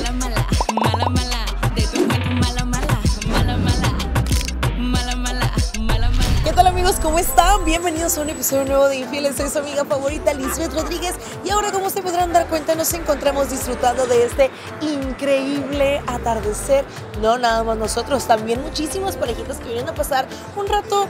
mala, mala, mala, mala. De tu cuerpo, mala, mala, mala, mala. Mala, mala, mala, mala. ¿Qué tal, amigos? ¿Cómo están? Bienvenidos a un episodio nuevo de Infieles. Soy su amiga favorita, Lizbeth Rodríguez. Y ahora, como se podrán dar cuenta, nos encontramos disfrutando de este increíble atardecer. No nada más nosotros, también muchísimas parejitas que vienen a pasar un rato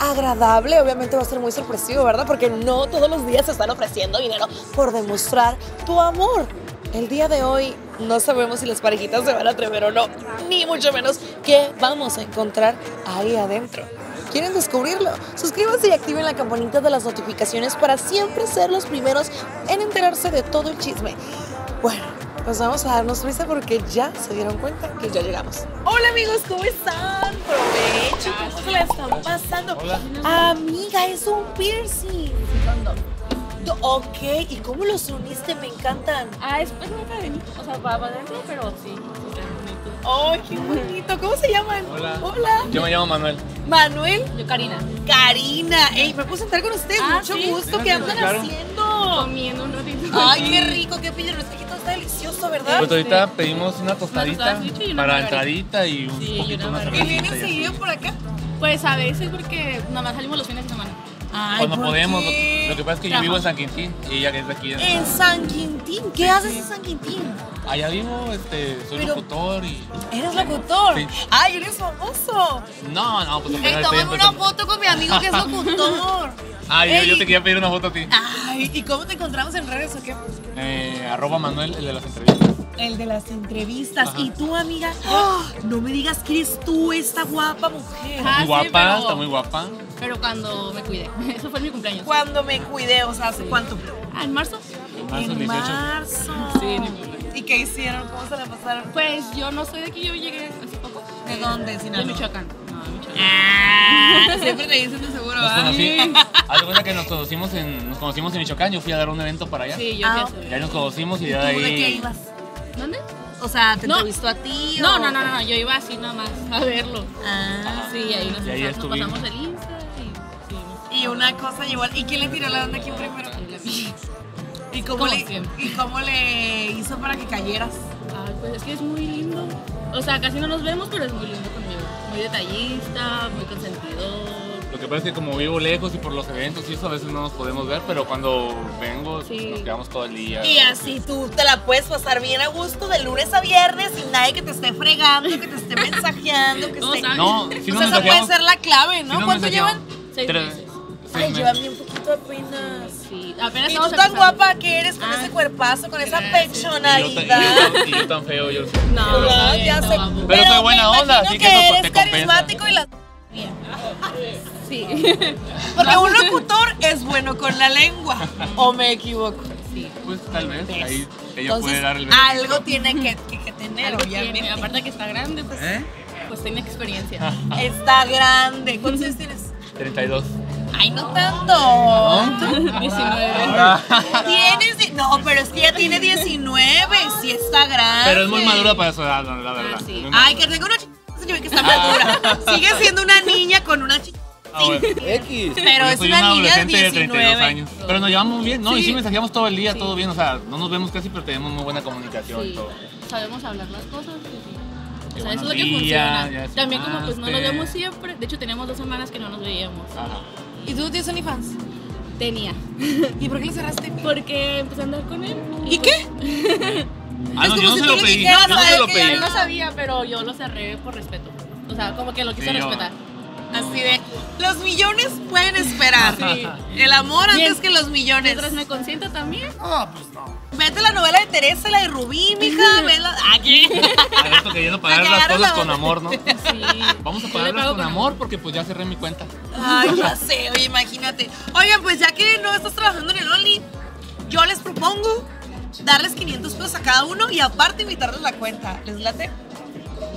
agradable. Obviamente va a ser muy sorpresivo, ¿verdad? Porque no todos los días se están ofreciendo dinero por demostrar tu amor. El día de hoy no sabemos si las parejitas se van a atrever o no, ni mucho menos qué vamos a encontrar ahí adentro. ¿Quieren descubrirlo? Suscríbanse y activen la campanita de las notificaciones para siempre ser los primeros en enterarse de todo el chisme. Bueno, pues vamos a darnos prisa porque ya se dieron cuenta que ya llegamos. Hola amigos, ¿cómo están? Provecho, ¿cómo se la están pasando? Hola. Amiga, es un piercing. Ok, ¿y cómo los uniste? Me encantan. Ah, es pues muy cadenito, o sea, va adentro, pero sí. ¡Ay, qué bonito! ¿Cómo se llaman? Hola. Hola. Yo me llamo Manuel. ¿Manuel? Yo, Karina. Karina. Ey, me puedo sentar con ustedes. Mucho sí, gusto. ¿Qué andan haciendo? Comiendo un ratito. ¡Ay, aquí. Qué rico! ¡Qué pillo! El fresquito está delicioso, ¿verdad? Pues ahorita pedimos una tostadita para entradita y un poquito más. ¿Y vienen seguido por acá? Pues a veces porque nada más salimos los fines de semana. Ay, cuando podemos. Lo que pasa es que yo vivo en San Quintín y ella que es de aquí. ¿En San Quintín? ¿Qué haces en San Quintín? Allá vivo, soy locutor y... ¿Eres locutor? Sí. ¡Ay, eres famoso! No, no, pues... Tómame una foto con mi amigo que es locutor. Ay, ey, yo te quería pedir una foto a ti. Ay, ¿y cómo te encontramos en redes o qué? @Manuel, el de las entrevistas. El de las entrevistas. Ajá. Y tú, amiga, oh, no me digas que eres tú esta guapa mujer. Muy guapa, pero, está muy guapa. Pero cuando me cuidé, eso fue mi cumpleaños. Cuando me cuidé, o sea, ¿hace cuánto? Ah, ¿en marzo? En marzo. Sí, en mi cumpleaños. ¿Y qué hicieron? ¿Cómo se la pasaron? Pues yo no soy de aquí, yo llegué hace poco. ¿De dónde? Sinaloa. De Michoacán. Siempre te dicen de seguro, ¿verdad? Haz de cuenta que nos conocimos en Michoacán, yo fui a dar un evento para allá. Sí, yo fui. Ya nos conocimos y ya de ahí... ¿De qué ibas? ¿Dónde? O sea, ¿te entrevistó a ti? No, no, no, no, yo iba así nada más a verlo. Ah. Sí, ahí nos pasamos el Insta y una cosa igual. ¿Y quién le tiró la onda aquí primero? ¿Y cómo le hizo para que cayeras? Ay, pues es que es muy lindo. O sea, casi no nos vemos, pero es muy lindo conmigo. Muy detallista, muy consentidor. Lo que pasa es que como vivo lejos y por los eventos y eso a veces no nos podemos ver, pero cuando vengo nos quedamos todo el día. Y así tú te la puedes pasar bien a gusto de lunes a viernes sin nadie que te esté fregando, que te esté mensajeando, que esté... No, si no, o sea, esa puede ser la clave, ¿no? ¿Cuánto llevan? 6 meses. Ay, llevan bien poquito apenas. Sí, apenas. Y tú tan guapa que eres con ese cuerpazo, con esa pechonalidad. Y yo tan feo, yo... No, no, ya sé. Pero soy buena onda, así que eso te compensa. Carismático y la... Bien. Sí. Porque un locutor es bueno con la lengua. ¿O me equivoco? Sí. Pues tal vez. Ahí ella entonces, puede dar el beneficio. Algo tiene que tener, obviamente. Tiene. Aparte que está grande, pues, pues tiene experiencia. Está grande. ¿Cuántos años tienes? 32. Ay, no tanto. ¿No? 19. ¿Tienes? No, pero es que ya tiene 19. Sí está grande. Pero es muy madura para su edad, la verdad. Sí. Ay, que tengo una chica que está madura. Sigue siendo una niña con una chica. Ah, bueno. X. Pero yo es soy una niña de 32 años. Pero nos llevamos bien, ¿no? Sí. Y sí mensajeamos todo el día, todo bien. O sea, no nos vemos casi, pero tenemos muy buena comunicación y todo. Sabemos hablar las cosas. O sea, eso es lo que funciona. También como pues no nos vemos siempre. De hecho, tenemos 2 semanas que no nos veíamos. Ajá. ¿Y tú tienes OnlyFans? Tenía. ¿Y por qué lo cerraste? Porque empecé a andar con él. ¿Y pues, qué? Ah, no, yo no se lo pedí. Yo no se lo pedí. Él no sabía, pero yo lo cerré por respeto. O sea, como que lo quise respetar. Así de, los millones pueden esperar. Sí. El amor antes que los millones. ¿Mientras me consiento también? Ah, pues no. Vete la novela de Teresa, la de Rubí, mija. Vela. Aquí. A esto queriendo pagar las cosas con amor, ¿no? Sí. Vamos a pagarlas con amor porque pues ya cerré mi cuenta. Ay, ya sé, oye, imagínate. Oigan, pues ya que no estás trabajando en el Only, yo les propongo darles 500 pesos a cada uno y aparte invitarles la cuenta. ¿Les late?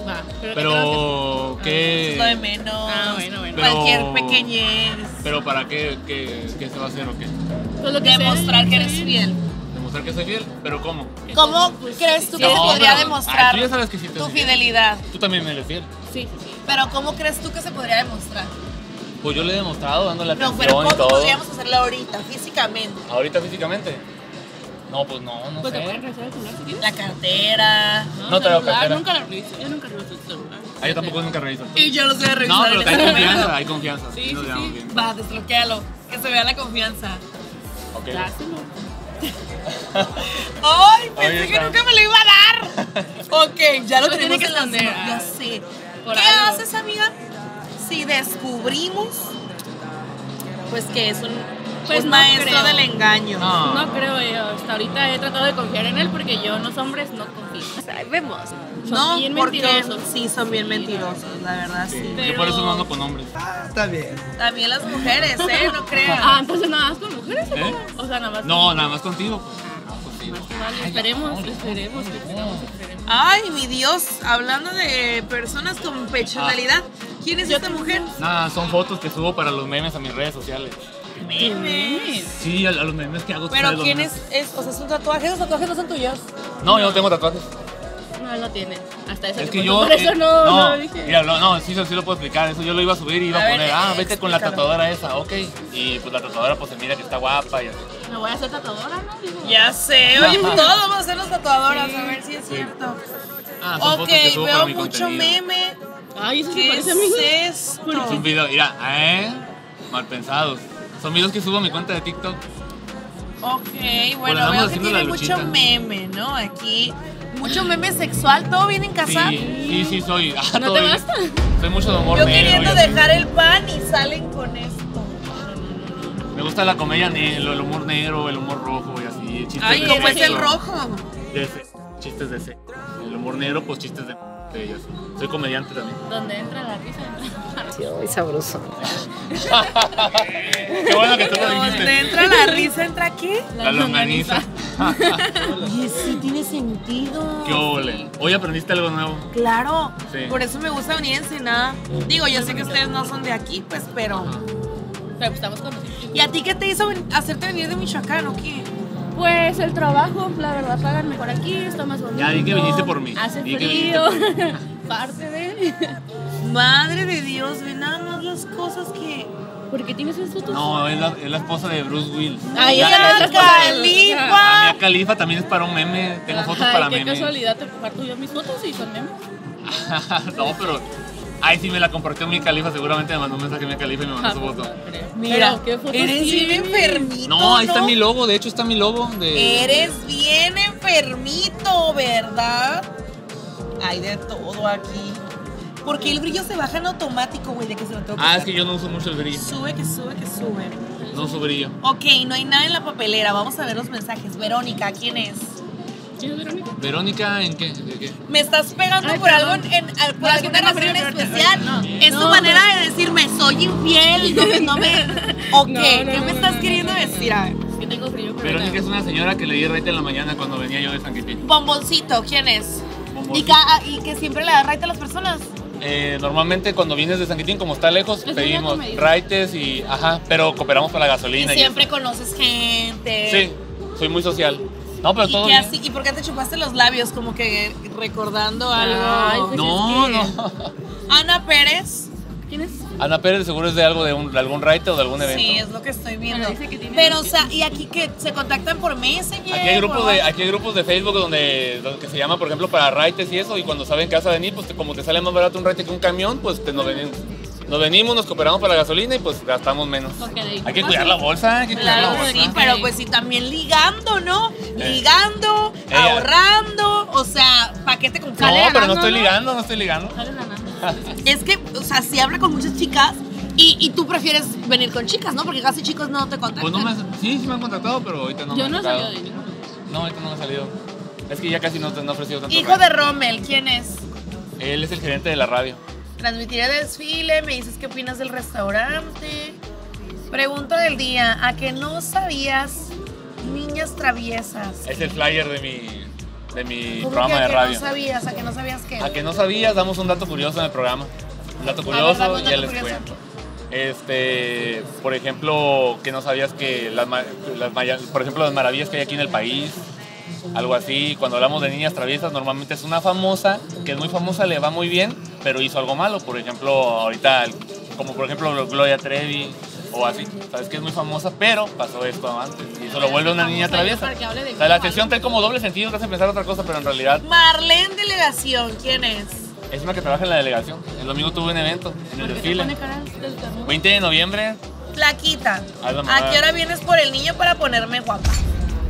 Va, pero ¿qué? Eso es lo de menos. Ah, bueno. Pero, cualquier pequeñez. ¿Pero para qué se va a hacer o qué? Solo que demostrar que eres fiel. ¿Demostrar que soy fiel? ¿Pero cómo? ¿Cómo pues, crees tú que se podría demostrar tu fidelidad? Tú también me eres fiel. Sí. ¿Pero cómo crees tú que se podría demostrar? Pues yo le he demostrado dándole atención y todo. No, pero ¿cómo podríamos hacerlo ahorita, físicamente? ¿Ahorita físicamente? No, pues no, no porque sé. Porque pueden revisar el celular si quieres. La cartera. No traigo cartera. Nunca la reviso. Yo nunca reviso el celular. Ah, yo tampoco nunca reviso. Y yo lo sé revisar. No, pero hay confianza. Sí, sí, sí. Bien. Va, desbloquéalo. Que se vea la confianza. Ok. Dáselo. Ay, pensé que nunca me lo iba a dar. Ok, ya lo tiene que esconder. Ya sé. ¿Qué haces, amiga? Si descubrimos, pues que es un maestro del engaño. No creo yo. Hasta ahorita he tratado de confiar en él porque yo en los hombres no confío. O sea, vemos. Son bien mentirosos. Sí, son bien mentirosos, la verdad, sí. Yo por eso no ando con hombres. Está bien. También las mujeres, no creo. Ah, entonces nada más con mujeres, o sea, nada más. No, nada más contigo. Esperemos. Ay, mi Dios, hablando de personas con personalidad, ¿quién es esta mujer? Nada, son fotos que subo para los memes a mis redes sociales. ¿Memes? Sí, a los memes que hago. ¿Pero quién es? O sea, ¿son tatuajes? ¿Los tatuajes no son tuyos? No, yo no tengo tatuajes. No, no tiene. Hasta eso. Es que yo. Por eso no dije. Mira, no, sí lo puedo explicar. Eso yo lo iba a subir y iba a poner, vete con la tatuadora esa, ok. Y pues la tatuadora, pues se mira que está guapa y así. Me voy a hacer tatuadora, ¿no? Digo, ya sé, oye, todos vamos a hacer las tatuadoras, a ver si es cierto. Ah, ok, veo mucho meme. Ay, eso se parece a mí. ¿Qué es esto? Es un video, mira, mal pensados. Son videos que subo a mi cuenta de TikTok. Ok, bueno, veo que tiene mucho meme, ¿no? Aquí, mucho meme sexual, ¿todo bien en casa? Sí, soy. ¿No te basta? Soy mucho de humor. Yo queriendo dejar el pan y salen con eso. Me gusta la comedia, el humor negro, el humor rojo y así, chistes. Ay, ¿cómo es el rojo? De ese, chistes de ese. El humor negro, pues chistes de ellos. Soy comediante también. Donde entra la risa, entra la risa. Muy sabroso. Qué bueno que tú lo dijiste. Donde entra la risa, ¿entra qué? La longaniza. Y sí tiene sentido. Qué ole. Hoy aprendiste algo nuevo. Claro. Sí. Por eso me gusta venir a Ensenada. Digo, yo sé que ustedes no son de aquí, pues, pero... Pero estamos conocidos. ¿Y a ti qué te hizo hacerte venir de Michoacán o qué? Pues el trabajo, la verdad, pagan mejor aquí, está más bonito. Ya vi que viniste por mí. Hace frío, parte de... Madre de Dios, ve nada más las cosas que... ¿Por qué tienes estos? No, es la esposa de Bruce Willis. ¡Ay, ya Califa! Mía Califa también es para un meme, tengo fotos para memes. Qué casualidad, te comparto yo mis fotos y son memes. No, pero... Ay, sí, me la compartió mi Califa, seguramente me mandó un mensaje a mi Califa y me mandó su foto. Mira, ¿qué foto? Eres bien enfermito. No, ahí está mi logo, de hecho está mi logo. Eres bien enfermito, ¿verdad? Hay de todo aquí. Porque el brillo se baja en automático, güey, de que se lo tengo que quitar. Es que yo no uso mucho el brillo. Sube. No uso brillo. Ok, no hay nada en la papelera, vamos a ver los mensajes. Verónica, ¿quién es? Verónica. ¿Verónica en qué? Me estás pegando por algo, por alguna razón en especial. No. Es tu manera de decirme, soy infiel, ¿o qué? ¿Qué me estás queriendo decir? A ver, es que tengo frío. Verónica es una señora que le di raite en la mañana cuando venía yo de San Quintín. Bomboncito, ¿quién es? Bomboncito. ¿Y que siempre le da raite a las personas? Normalmente cuando vienes de San Quintín, como está lejos, pedimos raites y... Ajá, pero cooperamos para la gasolina. Y siempre conoces gente. Sí, soy muy social. No, pero todo bien. ¿Y por qué te chupaste los labios? Como que recordando algo. Ay, pues no. Ana Pérez. ¿Quién es? Ana Pérez seguro es de algo, de algún raite o de algún evento. Sí, es lo que estoy viendo. Pero, o sea, ¿y aquí que se contactan por Messenger? Aquí hay grupos de Facebook donde se llama, por ejemplo, para raites y eso. Y cuando saben que vas a venir, pues como te sale más barato un raite que un camión, pues nos venimos, nos cooperamos para la gasolina y pues gastamos menos. Hay que cuidar la bolsa, Sí, pero pues sí, también ligando, ¿no? Ligando, ahorrando, o sea, paquete con sale ganando. No, pero no estoy ligando. Es que, o sea, si habla con muchas chicas y tú prefieres venir con chicas, ¿no? Porque casi chicos no te contactan. Pues sí me han contactado, pero ahorita no me han contactado. Yo no he salido de ahí. No, ahorita no me ha salido. Es que ya casi no te han ofrecido tanto. Hijo de Rommel, ¿quién es? Él es el gerente de la radio. Transmitiré desfile, me dices qué opinas del restaurante. Pregunta del día, ¿a qué no sabías niñas traviesas? Es el flyer de mi programa de radio. ¿A qué no sabías qué? A que no sabías, damos un dato curioso en el programa. Un dato curioso y ya les cuento. Por ejemplo, que no sabías que las maravillas que hay aquí en el país. Algo así, cuando hablamos de niñas traviesas, normalmente es una famosa, que es muy famosa, le va muy bien, pero hizo algo malo. Por ejemplo, ahorita, como por ejemplo Gloria Trevi, o así. Sabes que es muy famosa, pero pasó esto antes y eso lo vuelve una niña traviesa. O sea, la sección trae como doble sentido, te hace pensar otra cosa, pero en realidad... Marlene Delegación, ¿quién es? Es una que trabaja en la delegación. El domingo tuve un evento en el desfile. 20 de noviembre. Flaquita. ¿A qué hora vienes por el niño para ponerme guapa?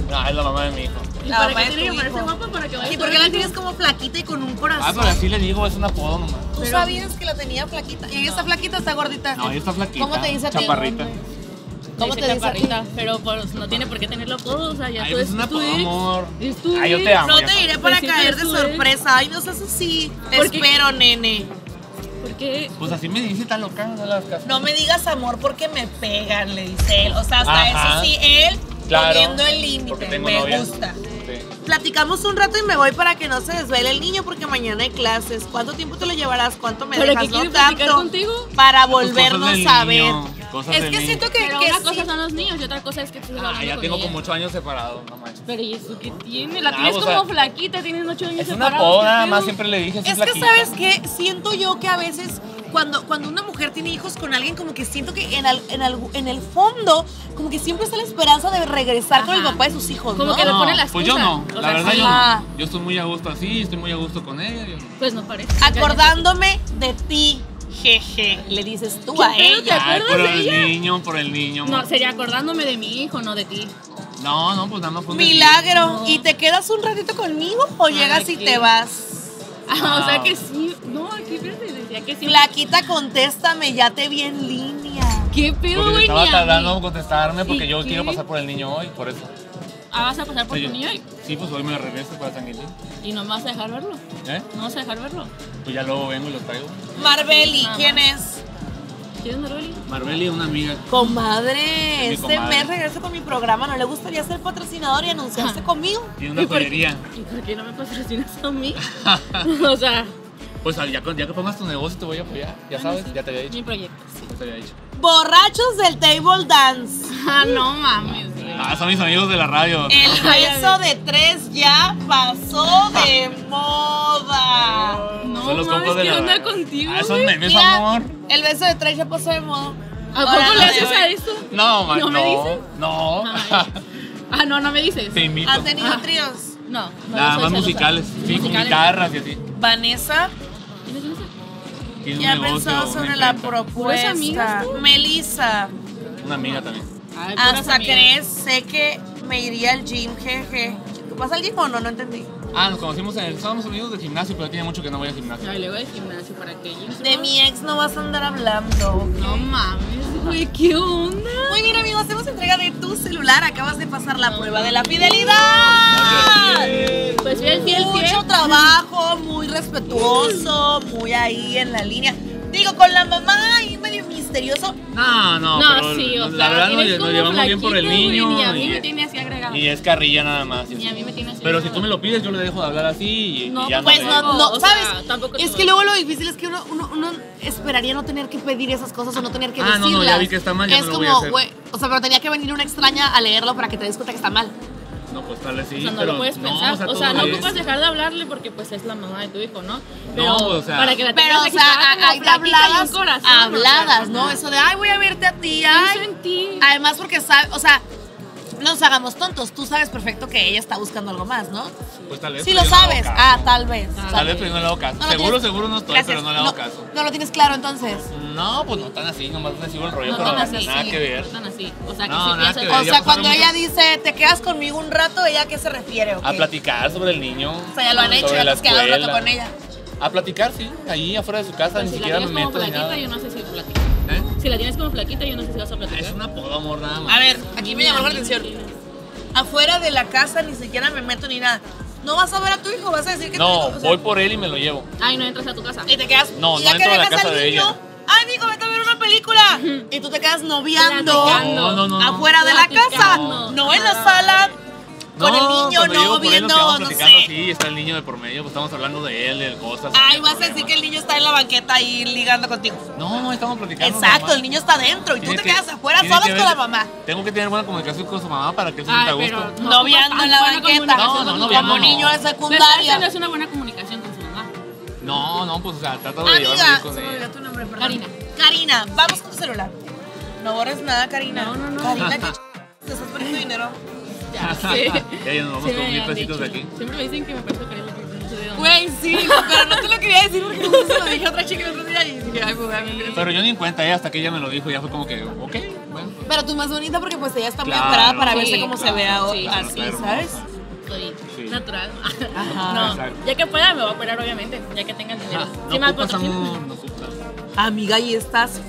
No, es la mamá de mi hijo. ¿Y la para qué tiene que ponerse guapa? Para que vaya. ¿Y por qué la tienes como flaquita y con un corazón? Ah, pero así le digo, es un apodo nomás. ¿Tú pero sabías que la tenía flaquita? ¿Y ella está flaquita o está gordita? No, ella está flaquita. ¿Cómo te dice chaparrita? ¿Cómo te dice chaparrita? Pero pues, no tiene por qué tenerlo apodo, o sea, ya ay, tú es un apodo, amor. Ay, yo te amo. No te diré para pues caer de sorpresa. Ay, no seas así. Te espero, nene. ¿Por qué? Pues así me dice tan loca. No me digas amor porque me pegan, le dice él. O sea, hasta eso sí, él... Claro, poniendo el límite, me novia. Gusta. Sí. Platicamos un rato y me voy para que no se desvele el niño porque mañana hay clases. ¿Cuánto tiempo te lo llevarás? ¿Cuánto me dejas? ¿No tanto? Contigo? Para volvernos a ver. Es que siento que... Pero una cosa son los niños y otra cosa es que... Ya tengo como 8 años separados, no manches. Pero ¿y eso qué tiene? La tienes como flaquita, tienes 8 años separados. Es una poda, nada más siempre le dije así flaquita. Es que, ¿sabes qué? Siento yo que a veces... Cuando una mujer tiene hijos con alguien, como que siento que en el fondo, como que siempre está la esperanza de regresar con el papá de sus hijos, ¿no? Como que le pone la excusa. Pues yo no, la verdad yo no. Yo estoy muy a gusto así, estoy muy a gusto con ella. Yo... Pues no parece. Acordándome de ti, jeje, le dices tú a ella. ¿Te acuerdas por de ella? Por el niño. No, sería acordándome de mi hijo, no de ti. No, no, pues nada más fue un milagro. No. ¿Y te quedas un ratito conmigo o llegas y te vas? O sea que sí. No, aquí fíjate, decía que sí. Flaquita, contéstame, ya te vi en línea. ¿Qué pedo, güey? Estaba tardando en contestarme porque yo quiero pasar por el niño hoy, por eso. Ah, ¿vas a pasar por tu niño hoy? Sí, pues hoy me lo regreso para San Quintín. ¿Y no me vas a dejar verlo? ¿Eh? ¿No vas a dejar verlo? Pues ya luego vengo y lo traigo. Marbeli, ¿quién es? ¿Quién es Marbeli? Marbeli es una amiga. Comadre, este mes regreso con mi programa. ¿No le gustaría ser patrocinador y anunciarse conmigo? Tiene una joyería. ¿Y por qué no me patrocinas a mí? O sea... Pues ya que pongas tu negocio te voy a apoyar. Ya sabes, sí. Ya te había dicho. Mi proyecto, sí. Ya te había dicho. Borrachos del table dance. No mames. Son mis amigos de la radio. El beso de tres ya pasó de moda. No, son los mames, ¿qué onda contigo? Son memes, amor. El beso de tres ya pasó de moda. ¿A poco le haces a eso? No, man, no. ¿No me dices? No. No me dices. Te invito. ¿Has tenido tríos? No. Nada más musicales. Sí, con guitarras y así. Vanessa. Ya pensó sobre la propuesta. Melissa. Una amiga también. Ay, hasta crees, sé que me iría al gym, jeje. ¿Qué pasa al gym o no? No entendí. Nos conocimos estábamos unidos de gimnasio, pero tiene mucho que no voy al gimnasio. Ay, le voy al gimnasio, ¿para qué? De mi ex no vas a andar hablando. Okay. No mames, güey, ¿qué onda? Muy bien, amigos, hacemos entrega de tu celular. Acabas de pasar la prueba de la fidelidad. Bien. Pues fiel. Mucho trabajo, muy respetuoso, muy ahí en la línea. Digo, con la mamá ahí medio misterioso. No, sí, o sea, la verdad nos llevamos bien por el niño. Ni a mí me tiene así agregado. Y es carrilla nada más. Ni a mí me tiene así. Pero si tú me lo pides, yo le dejo de hablar así y, ya pues no, ¿sabes? O sea, es que luego lo difícil es que uno esperaría no tener que pedir esas cosas o no tener que decirlas. No, ya vi que está mal, ya es no lo voy a hacer. Wey, o sea, pero tenía que venir una extraña a leerlo para que te des cuenta que está mal. No, pues tal vez sí, o sea, no pero lo puedes pensar, o sea no ocupas dejar de hablarle porque pues es la mamá de tu hijo, ¿no? Pero no, o sea, para que la tengas que hay habladas, ¿no? Eso de, ay, voy a verte a ti, en ti. Además porque, o sea, no nos hagamos tontos, tú sabes perfecto que ella está buscando algo más, ¿no? Pues tal vez. Sí lo sabes, tal vez. Tal vez, pero yo no le hago caso. Seguro no estoy, pero no le hago caso. ¿No lo tienes claro entonces? No, pues no tan así, nomás te sigo el rollo, pero nada que ver. No tan así, o sea, cuando ella dice, te quedas conmigo un rato, ¿ella a qué se refiere? A platicar sobre el niño. O sea, ya lo han hecho, ya te has quedado un rato con ella. A platicar, sí, ahí afuera de su casa, ni siquiera me meto ni nada. Yo no sé si platico. Si la tienes como flaquita, yo no sé si vas a platicar. Es un apodo, amor, nada más. A ver, aquí me llamó la atención. Afuera de la casa ni siquiera me meto ni nada. No vas a ver a tu hijo, vas a decir que o sea, voy por él y me lo llevo. Ay, no entras a tu casa. Y te quedas. No entro a la casa de ella. Ay, amigo, vete a ver una película. Y tú te quedas noviando. No. Afuera de la casa. No en la sala. Con el niño, viendo, no sé. Sí, está el niño de por medio, pues estamos hablando de él, de cosas. Ay, vas a decir que el niño está en la banqueta ahí ligando contigo. No, estamos platicando. Exacto, el niño está adentro y tú te quedas afuera solas con la mamá. Tengo que tener buena comunicación con su mamá para que él se sienta a gusto. No viendo en la banqueta. Como niño de secundaria. No es una buena comunicación con su mamá. No, pues o sea, trata de llevarme bien con ella. Amiga, se me olvidó tu nombre, perdón. Karina, vamos con tu celular. No borres nada, Karina. No. Karina, ¿qué te estás poniendo dinero? Ya sé. Ya nos vamos con 1,000 pesitos de aquí. Siempre me dicen que me parece Karina. Güey, sí, pero no te lo quería decir porque se lo dije a otra chica el otro día y dije, ay, pues, pero yo ni en cuenta, ella hasta que ella me lo dijo, ya fue como que, ok, bueno. Pues. Pero tú más bonita porque pues ella está muy esperada para verse como se ve ahora, así, ¿sabes? Sí. Natural. Ajá. No, exacto. Ya que pueda me voy a operar, obviamente, ya que tenga el dinero. No, sí, no ocupas amor, no ocupas. Amiga, y estás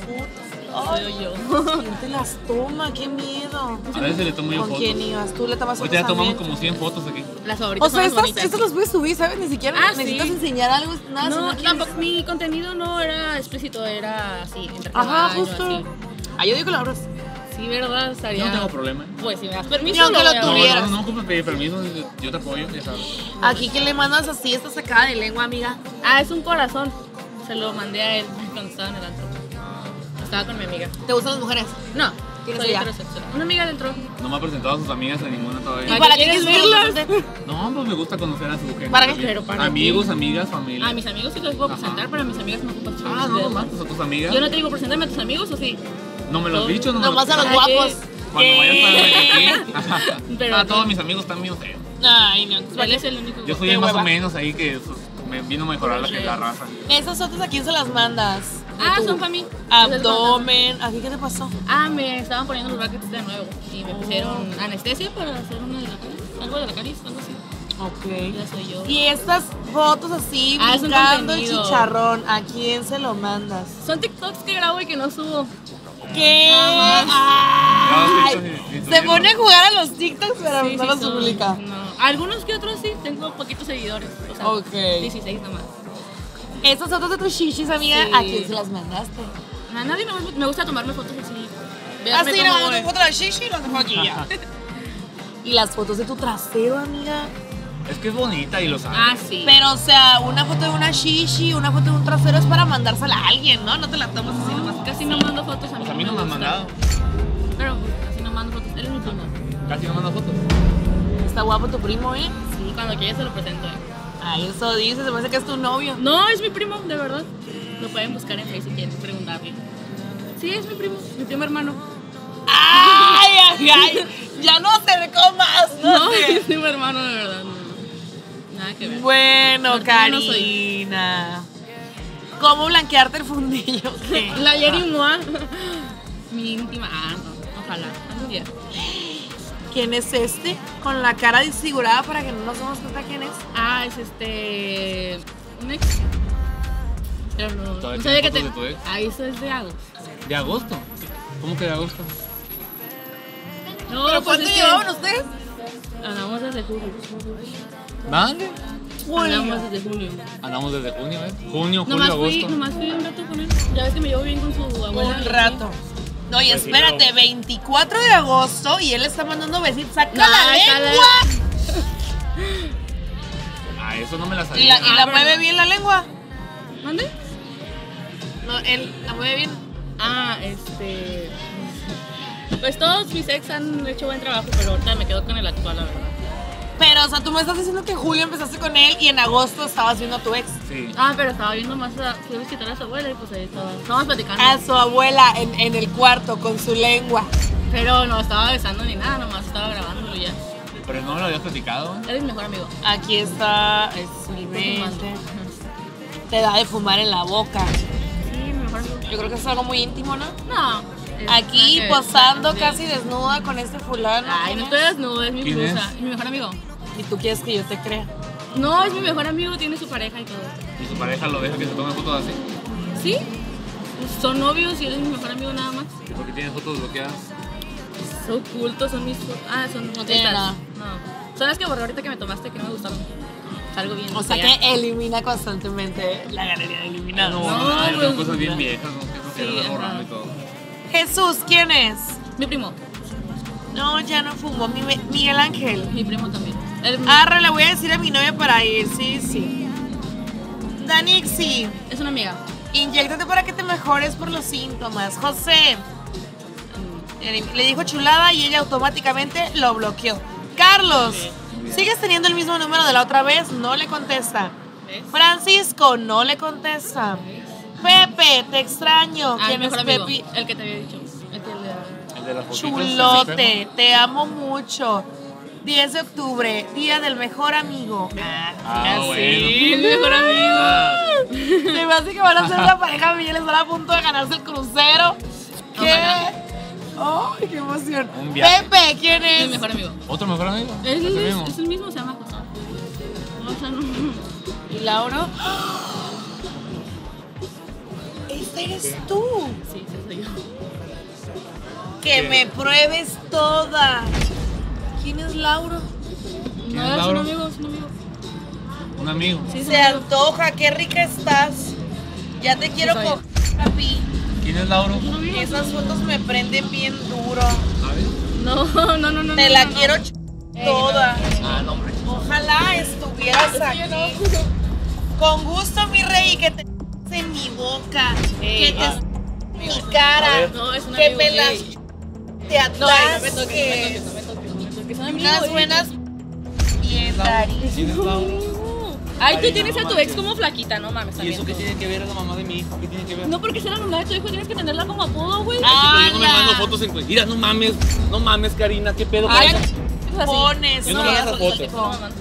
soy yo. ¿Quién te las toma? ¡Qué miedo! A veces le tomo yo fotos. ¿Con quién ibas? ¿Tú le tomas fotos? Hoy ya tomamos como 100 fotos aquí. Las favoritas. O sea, estas las voy a subir, ¿sabes? Ni siquiera necesitas enseñar algo. Nada, no, tampoco. Mi contenido no era explícito, era así. Ajá, justo. Ah, yo digo palabras. Sí, ¿verdad? Estaría... Yo no tengo problema. Pues si me das permiso, yo no lo tuvieras. No, ocupa pedir permiso, yo te apoyo, ya sabes. Aquí que le mandas así esta sacada de lengua, amiga. Ah, es un corazón. Se lo mandé a él cuando estaba en el antro. Estaba con mi amiga. ¿Te gustan las mujeres? No, soy heterosexual. Una amiga dentro. No me ha presentado a sus amigas a ninguna todavía. ¿Y para qué quieres verlas? No, pues me gusta conocer a su mujer. ¿Para qué? Amigos, amigas, familia. A mis amigos sí los puedo presentar, pero a mis amigas no ocupan chicos. Ah, no, nomás a tus amigas. Yo no te digo, preséntame a tus amigos, ¿o sí? No me lo has dicho, no me lo has dicho. Nomás a los guapos. Cuando vayas para aquí. A todos mis amigos también, ustedes. Ay, no. ¿Cuál es el único? Yo soy el más o menos ahí que me vino a mejorar la raza. ¿Esas fotos a quién se las mandas? Ah, son para mí. Abdomen. ¿A ti qué te pasó? Ah, me estaban poniendo los brackets de nuevo y me pusieron anestesia para hacer una de la caries, algo de la caries, algo así. Ok. Ya soy yo. Y estas fotos así, buscando el chicharrón, ¿a quién se lo mandas? Son TikToks que grabo y que no subo. ¿Qué? Se pone a jugar a los TikToks, pero no los publica. No. Algunos que otros sí, tengo poquitos seguidores. O sea, 16 nomás. Esas fotos de tus chichis, amiga, ¿a quién se las mandaste? A nadie, me gusta tomarme fotos así. Así, no, una foto de chichi y las dejo aquí ya. Y las fotos de tu trasero, amiga. Es que es bonita y lo sabes. Ah, sí. Pero, o sea, una foto de una chichi, una foto de un trasero es para mandársela a alguien, ¿no? No te la tomas así nomás. Casi no mando fotos a mí. Pues a mí no me han mandado. Pero casi no mando fotos. Él es mi primo. Casi no mando fotos. Está guapo tu primo, ¿eh? Sí, cuando quiera se lo presento, ¿eh? Ay, eso dices, se me hace que es tu novio. No, es mi primo, de verdad. Lo pueden buscar en Facebook si quieren preguntarle. Sí, es mi primo, mi primo hermano. ¡Ay, ay, ay! Ya no te acercó más. No, es mi hermano, de verdad. No. Nada que ver. Bueno, porque Karina. No, ¿cómo blanquearte el fundillo? ¿Qué? La Yeri Moa. Mi íntima. Ah, no, ojalá. Algún día. ¿Quién es este? Con la cara desfigurada para que no nos demos cuenta quién es. Ah, es este... un ex. Pero no... ¿Sabes qué te... de tu ex? Ah, eso es de agosto. ¿De agosto? ¿Cómo que de agosto? No, ¿pero cuánto llevaban ustedes? Andamos desde julio. ¿Dónde? Andamos desde junio. Andamos desde junio, ¿eh? Junio, julio, agosto. Nomás fui un rato con él. Ya ves que me llevo bien con su abuela. Un rato. No, y espérate, 24 de agosto y él le está mandando besitos. ¡Saca la lengua! Ah, eso no me la sabía. ¿Y la mueve bien la lengua? ¿Dónde? No, él la mueve bien. Ah, este... Pues todos mis ex han hecho buen trabajo, pero ahorita me quedo con el actual, la verdad. Pero, o sea, tú me estás diciendo que en julio empezaste con él y en agosto estabas viendo a tu ex. Sí. Ah, pero estaba viendo más a... Fui a visitar a su abuela y pues ahí estaba... Estábamos platicando. A su abuela en el cuarto con su lengua. Pero no estaba besando ni nada, nomás estaba grabándolo ya. Pero no me lo habías platicado. Él es mi mejor amigo. Aquí está... Es mi mente. Te da de fumar en la boca. Sí, mi mejor amigo. Yo creo que es algo muy íntimo, ¿no? No. Aquí posando casi desnuda con este fulano. Ay, no estoy desnuda, es mi blusa. Es mi mejor amigo. ¿Y tú quieres que yo te crea? No, es mi mejor amigo, tiene su pareja y todo. ¿Y su pareja lo deja que se tome fotos así? Sí, son novios y él es mi mejor amigo nada más. ¿Y por qué tiene fotos bloqueadas? Son ocultos, son mis fotos. Ah, son no tiene nada. No, son las que borré ahorita que me tomaste que no me gustaron. Salgo bien. O sea que elimina constantemente la galería de eliminados. No, no, son cosas bien viejas, no que se borran y todo. Jesús, ¿quién es? Mi primo. No, ya no fumo. Miguel Ángel. Mi primo también. Arre, le voy a decir a mi novia para ir. Sí. Danixi. Es una amiga. Inyéctate para que te mejores por los síntomas. José. Le dijo chulada y ella automáticamente lo bloqueó. Carlos. Okay. ¿Sigues teniendo el mismo número de la otra vez? No le contesta. ¿Ves? Francisco, no le contesta. Pepe, te extraño. ¿Quién es Pepe? El que te había dicho. El que le Chulote, te amo mucho. 10 de octubre, día del mejor amigo. Ah, sí, el mejor amigo. Se me hace que van a ser una pareja y están a punto de ganarse el crucero. ¿Qué? ¡Ay, oh, qué emoción! Pepe, ¿quién es? El mejor amigo. ¿Otro mejor amigo? Es el mismo, se llama José. ¿Y Lauro? ¿Este eres tú? Sí, ese soy yo. ¡Que me pruebes toda! ¿Quién es Lauro? No, es un amigo, es un amigo. ¿Un amigo? Sí, se antoja, qué rica estás. Ya te quiero coger, papi. ¿Quién es Lauro? Esas fotos me prenden bien duro. ¿Sabes? No. Te la quiero toda. Ah, no, hombre. Ojalá estuvieras aquí. Con gusto, mi rey, que te en mi boca, que te en mi cara, que me las te atasques. Unas buenas bien. Ay, tú tienes a tu ex como flaquita, no mames. ¿Y eso qué tiene que ver? Es la mamá de mi hijo, ¿qué tiene que ver? No, porque será la mamá de tu hijo, tienes que tenerla como apodo, güey. Ah, yo me mando fotos en... Mira, no mames, Karina, qué pedo. Ay, pones, yo no me mando fotos.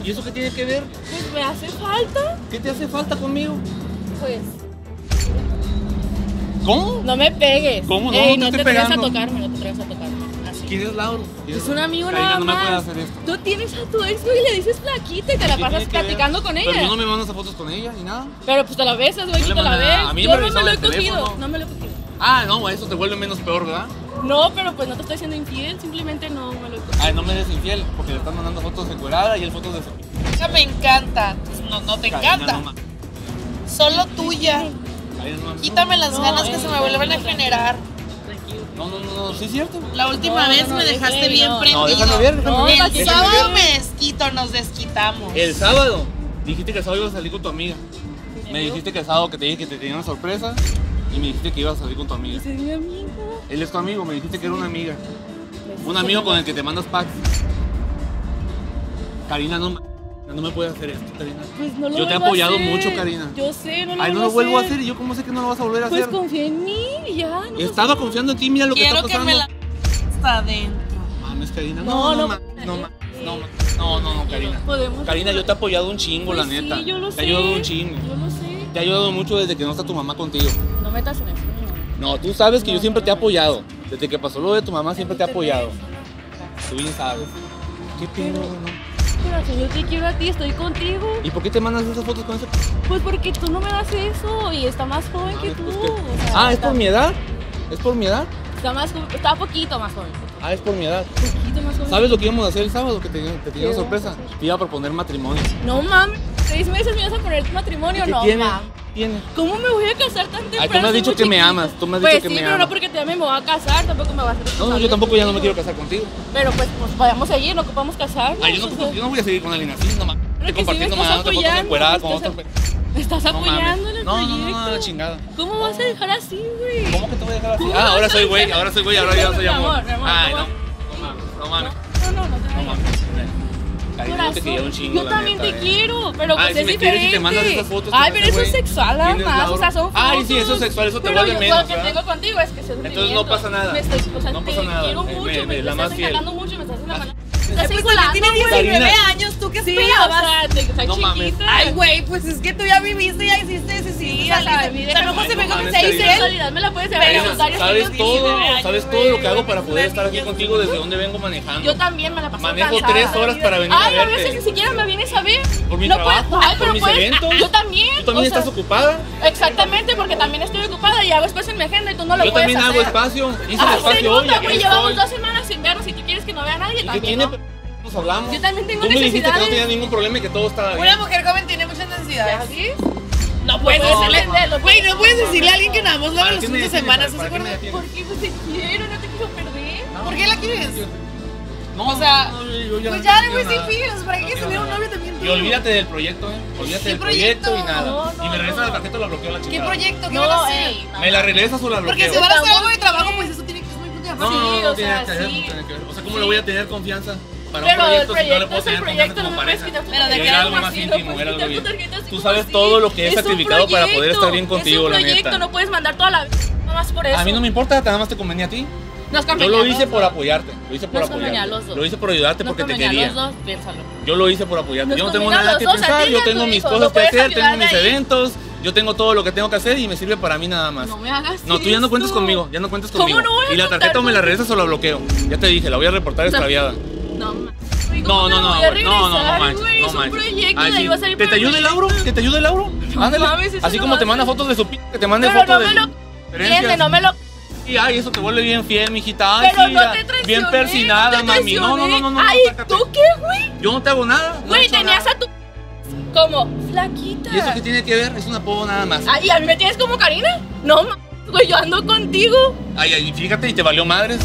¿Y eso qué tiene que ver? Pues me hace falta. ¿Qué te hace falta conmigo? Pues... ¿Cómo? No me pegues. ¿Cómo? No te atreves a tocarme, Así. ¿Quién es Lauro? Es un amigo, Karina, nada más. No me hacer esto. Tú tienes a tu ex, güey, y le dices flaquita y te la pasas platicando con ella. Pero no me mandas a fotos con ella ni nada. Pero pues te la besas, güey, no te la ves. A mí yo no me lo he cogido. No me lo he cogido. Ah, no, eso te vuelve menos peor, ¿verdad? No, pero pues no te estoy siendo infiel, simplemente no me lo he cogido. Ay, no me des infiel, porque le están mandando fotos de curada y el fotos de... Esa me encanta. No te encanta. Solo tuya. Quítame las ganas que se me vuelven a generar. No, sí es cierto. La última vez me dejaste bien prendido. No, déjalo ver, El sábado me desquito, nos desquitamos. El sábado, dijiste que el sábado ibas a salir con tu amiga. Me dijiste que el sábado que te tenía una sorpresa y me dijiste que ibas a salir con tu amiga. ¿Es mi amiga? Él es tu amigo, me dijiste que era una amiga. Un amigo con el que te mandas packs. Karina, no me puedes hacer esto, Karina. Pues no lo yo te he apoyado mucho, Karina. Yo sé, no lo Ay, no lo vuelvo a hacer. ¿Y yo cómo sé que no lo vas a volver a hacer? Pues confía en mí, ya. No Estaba confiando en ti, mira lo que está pasando. Quiero que me la... Está adentro. Mames, Karina. No, Karina. Karina, yo te he apoyado un chingo, pues la neta. Sí, yo lo sé. Te he ayudado un chingo. Yo lo sé. Te he ayudado mucho desde que no está tu mamá contigo. No metas en eso. No, tú sabes que yo siempre te he apoyado. Desde que pasó lo de tu mamá siempre te he apoyado. Tú bien sabes. Qué pedo, ¿no? Pero si yo te quiero a ti, estoy contigo. ¿Y por qué te mandas esas fotos con ese...? Pues porque tú no me das eso y está más joven que tú. ¿Es por mi edad? ¿Es por mi edad? Está más joven, está poquito más joven. Ah, es por mi edad. Poquito más joven. ¿Sabes lo que íbamos a hacer el sábado? Que te tenía una sorpresa. Te iba a proponer matrimonio. No mames, 6 meses me ibas a poner tu matrimonio, ¿no? ¿Tiene? ¿Cómo me voy a casar tan temprano? Ay, tú me has dicho que me amas, pues sí, pero no porque te ame me voy a casar, tampoco me voy a hacer... No, yo tampoco ya no me quiero casar contigo. Pero pues vayamos a seguir, no ocupamos casar. Ay, yo no voy a seguir con alguien así, nomás. Pero que si me estás apoyando, me estás apoyando en el proyecto. No, chingada. ¿Cómo vas a dejar así, güey? ¿Cómo que te voy a dejar así? Ah, ahora soy güey, ahora ya soy amor. Ay, no mames. Yo te quería un chingo, yo también neta, te quiero, pero pues es diferente. Si te mandas esas fotos, ay, pero eso es sexual, además, o sea, son fotos. Ay, sí, eso es sexual, eso te vale menos. Pero yo lo que tengo contigo es que se sentimiento. Entonces no pasa nada. O sea, no pasa nada. Quiero mucho, me estás engañando mucho, me estás enamorando. Estás enculando, güey. Tienes 19 años, ¿tú qué esperabas? Sí, o sea, chiquita. Ay, güey, pues es que tú ya viviste, ya hiciste ese sí. Tampoco se me convence y se me la puedes ver. Sabes todo lo que hago para poder estar aquí contigo, desde donde vengo manejando. Yo también me la pasé cansada. Manejo 3 horas para venir. Ay, a veces ni siquiera me vienes a ver. Por mi trabajo, por mis eventos. Yo también. Tú también estás ocupada. Exactamente, porque también estoy ocupada y hago espacio en mi agenda y tú no lo puedes hacer. Yo también hago espacio. Hice el espacio hoy. Llevamos 2 semanas sin vernos y tú quieres que no vea a nadie también. Nos hablamos. Yo también tengo necesidades. Tú me dijiste que no tenía ningún problema y que todo estaba bien. Una mujer joven tiene muchas necesidades. ¿Sí? No puedes decirle a alguien que nada más lo hago los fines de semana. ¿Por qué? Pues te quiero, no te quiero perder. ¿Por qué la quieres? No, o sea, pues ya después sin filos, ¿para qué tener un novio también tú? Y olvídate del proyecto, ¿eh? Olvídate del proyecto y nada. Y me regresas la tarjeta, la bloqueó la chica. ¿Qué proyecto? ¿Qué van a hacer? ¿Me la regresas o la bloqueo? Porque si van a hacer algo de trabajo, pues eso tiene que ser muy punto de aparte. No tiene que ver. O sea, ¿cómo le voy a tener confianza? Pero el proyecto no me puedes quitar tu tarjeta. Era algo más íntimo, era algo bien. Tú sabes todo lo que he sacrificado para poder estar bien contigo, la neta. Es un proyecto, no puedes mandar toda la vida nomás por eso. A mí no me importa, nada más te convenía a ti. Nos yo lo hice por apoyarte, lo hice por apoyarte, lo hice por ayudarte porque te quería. Los dos, yo lo hice por apoyarte. Yo no tengo nada que pensar, yo tengo mis cosas que hacer, tengo mis eventos, yo tengo todo lo que tengo que hacer y me sirve para mí nada más. No me hagas. No, tú ya no cuentes conmigo, ya no cuentes conmigo. ¿Cómo no voy a contar? La tarjeta o me la regresas o la bloqueo. Ya te dije, la voy a reportar extraviada. No manches. ¿Te ayuda el Lauro? ¿Te ayuda el Lauro? Así como te manda fotos de su p, que te mande fotos de. No me lo. Y ay, eso te vuelve bien fiel, mijita. Ay, pero sí, no te traicioné, bien persinada, mami. No. Ay, sácate. ¿Tú qué, güey? Yo no te hago nada. Güey, no tenías nada. A tu como flaquita. ¿Y eso qué tiene que ver? Es un apodo nada más. Ay, ¿a mí me tienes como Karina? No, güey, yo ando contigo. Ay, fíjate, y te valió madres.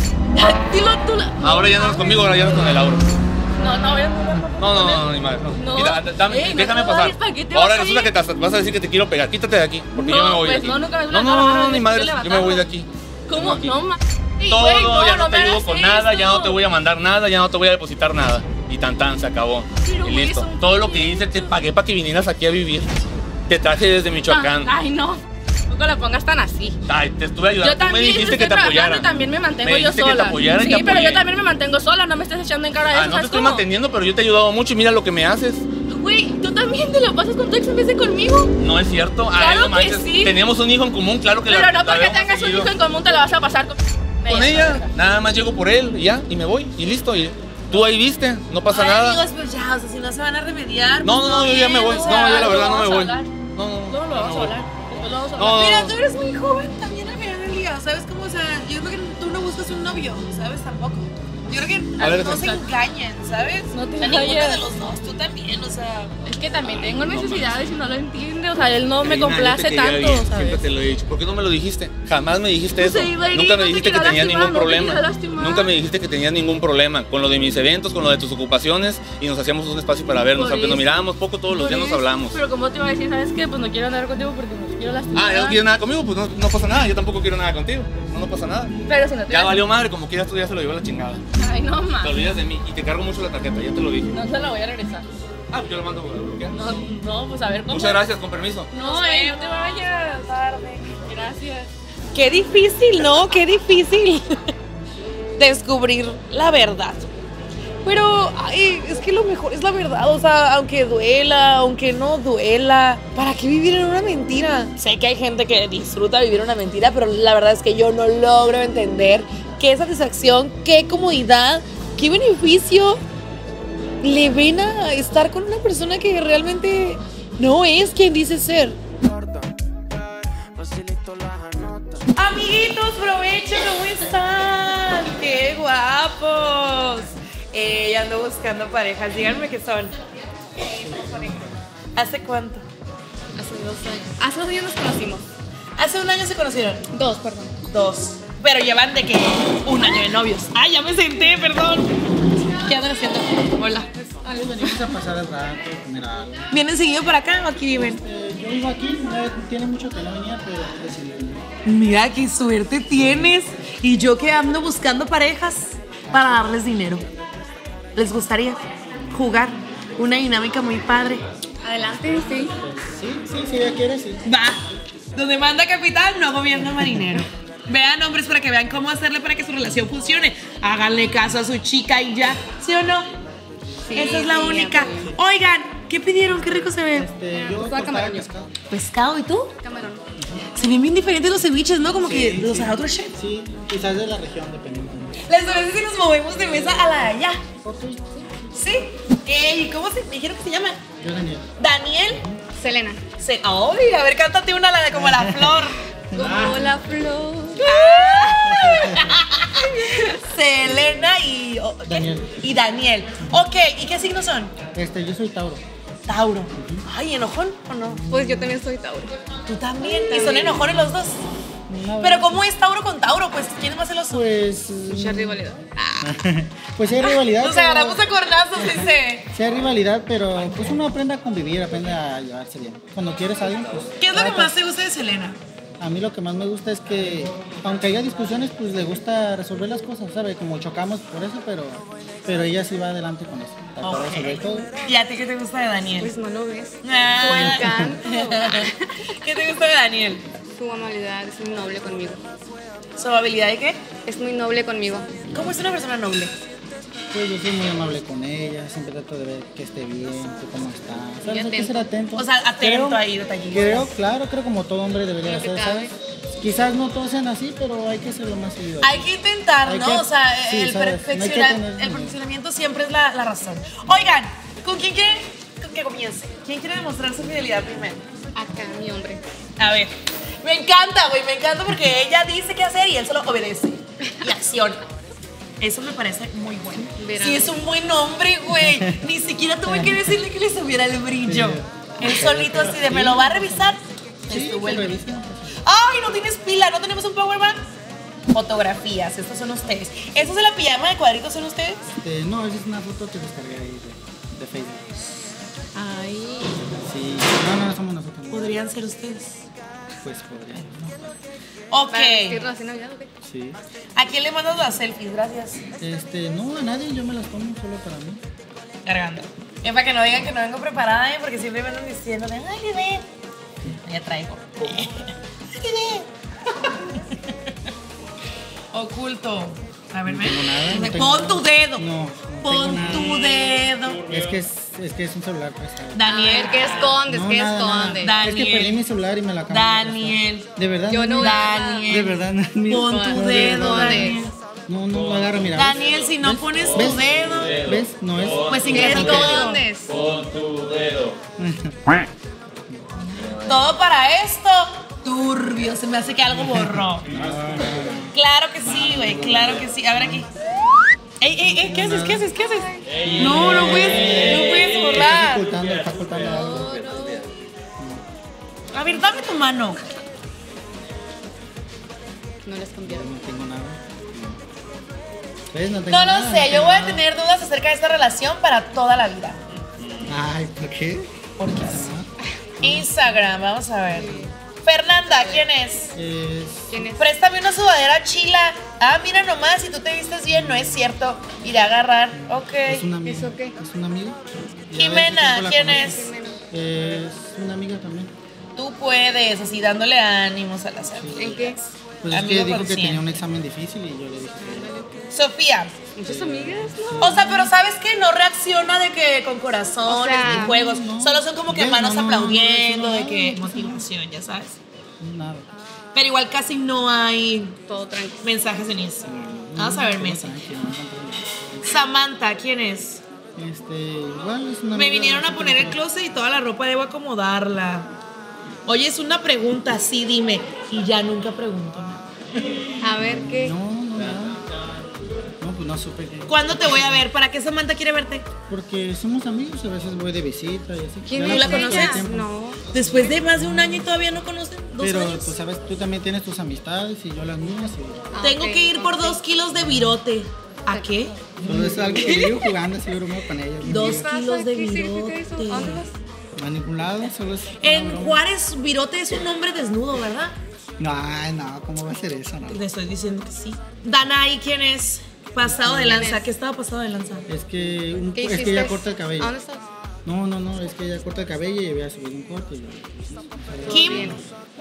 Digo tú la... Ahora ya no andas conmigo, ahora ya andas con el Auro. No, ni madre. No. Mira, déjame pasar. Ahora resulta que te vas a decir que te quiero pegar. Quítate de aquí, porque yo me voy de aquí. No, ni madre. Yo me voy de aquí. ¿Cómo? No, ma... Todo, wey, ya no te ayudo con nada, ya no te voy a mandar nada, ya no te voy a depositar nada. Y tan tan, se acabó. Pero y listo. Wey, todo lo que hice te pagué para que vinieras aquí a vivir. Te traje desde Michoacán. Ay, no. Nunca la pongas tan así. Ay, te estuve ayudando. Yo también, tú me dijiste que te apoyara. Yo también me mantengo me yo sola. Que te apoyaran, sí, te pero yo también me mantengo sola, no me estés echando en cara de eso. No te estoy manteniendo, pero yo te he ayudado mucho y mira lo que me haces. Güey, tú también te lo pasas con tu ex en vez de conmigo. No es cierto. Claro que manches, sí. Teníamos un hijo en común, claro que pero no porque tengas un hijo en común te lo vas a pasar con ella. Nada más llego por él, ya, y me voy, y listo. Y tú ahí viste, no pasa nada. Amigos, pues ya, o sea, si no se van a remediar. No, yo ya me voy. O sea, no, yo la verdad no me voy. No, lo vamos a hablar. Mira, tú eres muy joven también al final del día, ¿sabes cómo? O sea, yo creo que tú no buscas un novio, ¿sabes? Tampoco. Yo creo que a ver, no se engañen, ¿sabes? No te engañes de los dos, tú también, o sea... Es que también tengo necesidades y no lo entiende, o sea, él no me complace tanto, ¿sabes? Siempre te lo he dicho. ¿Por qué no me lo dijiste? Jamás me dijiste eso. Nunca me dijiste que tenías ningún problema. Nunca me dijiste que tenías ningún problema con lo de mis eventos, con lo de tus ocupaciones y nos hacíamos un espacio para vernos, aunque nos mirábamos poco todos los días nos hablamos. Pero como te iba a decir, ¿sabes qué? Pues no quiero andar contigo porque no quiero lastimar. Ah, ¿ya no quieres nada conmigo? Pues no pasa nada, yo tampoco quiero nada contigo. No pasa nada. Pero si no te ya valió madre, como quieras tú ya se lo llevo a la chingada. Ay, no mames. Te olvidas de mí y te cargo mucho la tarjeta, ya te lo dije. No se la voy a regresar. Ah, yo la mando por bloquear. No, pues a ver cómo. Muchas gracias, con permiso. No te vayas tarde. Gracias. Qué difícil, ¿no? Qué difícil descubrir la verdad. Pero ay, es que lo mejor es la verdad, o sea, aunque duela, aunque no duela, ¿para qué vivir en una mentira? Sé que hay gente que disfruta vivir una mentira, pero la verdad es que yo no logro entender qué satisfacción, qué comodidad, qué beneficio le ven a estar con una persona que realmente no es quien dice ser. Amiguitos, provecho, ¿cómo están? ¡Qué guapos! Ya ando buscando parejas, díganme qué son. ¿Hace cuánto? Hace 2 años. Hace 2 años nos conocimos. ¿Hace 1 año se conocieron? 2, perdón. 2. Pero llevan de que 1 año de novios. ¡Ay, ya me senté, perdón! ¿Qué andan haciendo? Hola. Venimos a pasar el rato, mira. ¿Vienen seguido por acá o aquí viven? Yo vivo aquí, tiene mucho que no venía, pero decidí venir. Mira, qué suerte tienes. Y yo que ando buscando parejas para darles dinero. ¿Les gustaría jugar una dinámica muy padre? Adelante, sí. Sí, ya quieres, sí. Va. Donde manda capital, no gobierna marinero. Vean, hombres, para que vean cómo hacerle para que su relación funcione. Háganle caso a su chica y ya. ¿Sí o no? Sí. Esa es la única. Oigan, ¿qué pidieron? Qué rico se ve. Yo voy a camarón. ¿Pescado y tú? Camarón. Se ven bien diferentes los ceviches, ¿no? Como que los a otro chef. Sí, quizás de la región, dependiendo. ¿Les parece si nos movemos de mesa a la de allá? Sí. Ey, ¿cómo se dijeron que se llama? Yo, Daniel. ¿Daniel? Selena. Ay, a ver, cántate una la de como la flor. Como la flor. Selena y... ¿qué? Daniel. Y Daniel. Ok, ¿y qué signos son? Yo soy Tauro. Tauro. Ay, ¿enojón o no? Pues yo también soy Tauro. ¿Tú también? ¿Y son enojones los dos? Pero ¿cómo es Tauro con Tauro? Pues, ¿quién es más celoso? Pues... mucha rivalidad. Pues hay rivalidad. Nos agarramos a cornazos, dice. Sí hay rivalidad, pero pues uno aprende a convivir, aprende a llevarse bien. Cuando quieres a alguien, pues... ¿Qué es lo que más te gusta de Selena? A mí lo que más me gusta es que, aunque haya discusiones, pues le gusta resolver las cosas, ¿sabes? Como chocamos por eso, pero ella sí va adelante con eso. Okay. Todo. ¿Y a ti qué te gusta de Daniel? Pues no lo ves. Me encanta. ¿Qué te gusta de Daniel? su amabilidad es muy noble conmigo. ¿Su amabilidad de qué? Es muy noble conmigo. ¿Cómo es una persona noble? Pues yo soy muy amable con ella, siempre trato de ver que esté bien, que cómo está. O sea, no hay que ser atento. O sea, atento ahí, detallista. Creo, claro, creo como todo hombre debería ser, ¿sabes? Quizás no todos sean así, pero hay que hacerlo más seguido. Hay que intentar, ¿no? O sea, sí, el perfeccionamiento siempre es la razón. Oigan, ¿con quién quieren que comience? ¿Quién quiere demostrar su fidelidad primero? Acá, mi hombre. A ver. Me encanta, güey, me encanta porque ella dice qué hacer y él solo obedece y acciona. Eso me parece muy bueno. Verán. Sí, es un buen hombre, güey. Ni siquiera tuve que decirle que le subiera el brillo. Él solito así de, ¿me lo va a revisar? Sí, ¡ay, no tienes pila! ¿No tenemos un power bank? Fotografías, estos son ustedes. ¿Estos de la pijama de cuadritos son ustedes? No, esa es una foto que descargué ahí de Facebook. Ay. Sí. No, somos nosotros. ¿Podrían ser ustedes? Pues podrían. Ok. Sí. ¿A quién le mandas las selfies? Gracias. No, a nadie, yo me las pongo solo para mí. Cargando. Es para que no digan que no vengo preparada, porque siempre me andan diciendo, ay, qué bien. Ya traigo. ¿Qué bien? Oculto. A ver, ven. No tengo... Pon tu dedo. No, no pon tu dedo. Es que es un celular prestado. Daniel, ¿qué escondes? No, ¿qué escondes? Daniel. Es que perdí mi celular y me la acabo. Daniel. De verdad. Yo no. Daniel. De verdad. Pon tu dedo, Daniel. No, no lo agarro, mira. Daniel, si no pones tu dedo. ¿Ves? No es. Pues sin que escondes. Pon tu dedo. Todo para esto. Turbio, se me hace que algo borró. Claro que sí, güey, claro que sí. A ver aquí. Ey, ¿qué haces? No, no puedes borrar. Está ocultando algo. A ver, dame tu mano. No les cambiaron. No tengo nada. No sé, yo voy a tener dudas acerca de esta relación para toda la vida. Ay, ¿por qué? ¿Por qué? Instagram, vamos a ver. Fernanda, ¿quién es? Préstame una sudadera chila. Ah, mira nomás, si tú te vistes bien, no es cierto. Iré a agarrar. Ok. ¿Es una amiga? ¿Es una amiga? Jimena, ¿quién es? Es una amiga también. Tú puedes, así dándole ánimos a las amigas. ¿En qué? Pues es que dijo que tenía un examen difícil y yo le dije que... Sofía. Muchas amigas, ¿no? O sea, pero ¿sabes qué? No reacciona de que con corazones, o sea, ni juegos. No. Solo son como que manos aplaudiendo, de que motivación, ya sabes. Nada. Pero igual casi no hay todo mensajes en eso. Vamos a ver, Messi. Samantha, ¿quién es? Igual es una. Me vinieron a poner el closet y toda la ropa debo acomodarla. Oye, es una pregunta, sí, dime. Y ya nunca pregunto nada. A ver qué. No supe. ¿Cuándo te voy a ver? ¿Para qué Samantha quiere verte? Porque somos amigos, a veces voy de visita y así. ¿Quién no la conoces? No. Después de más de un año y todavía no conoces. Pero tú sabes, tú también tienes tus amistades y yo las mías. Tengo que ir por 2 kilos de virote. ¿A qué? Todo es algo que yo jugando, así bromeo con ellas. 2 kilos de virote. A ningún lado, solo es. En Juárez, virote es un hombre desnudo, ¿verdad? No, ¿cómo va a ser eso? No. Le estoy diciendo que sí. Danai, ¿quién es? Pasado de lanza, ¿qué estaba pasado de lanza? Es que ella corta el cabello. ¿A dónde estás? No, es que ella corta el cabello y había subido un corte. Kim,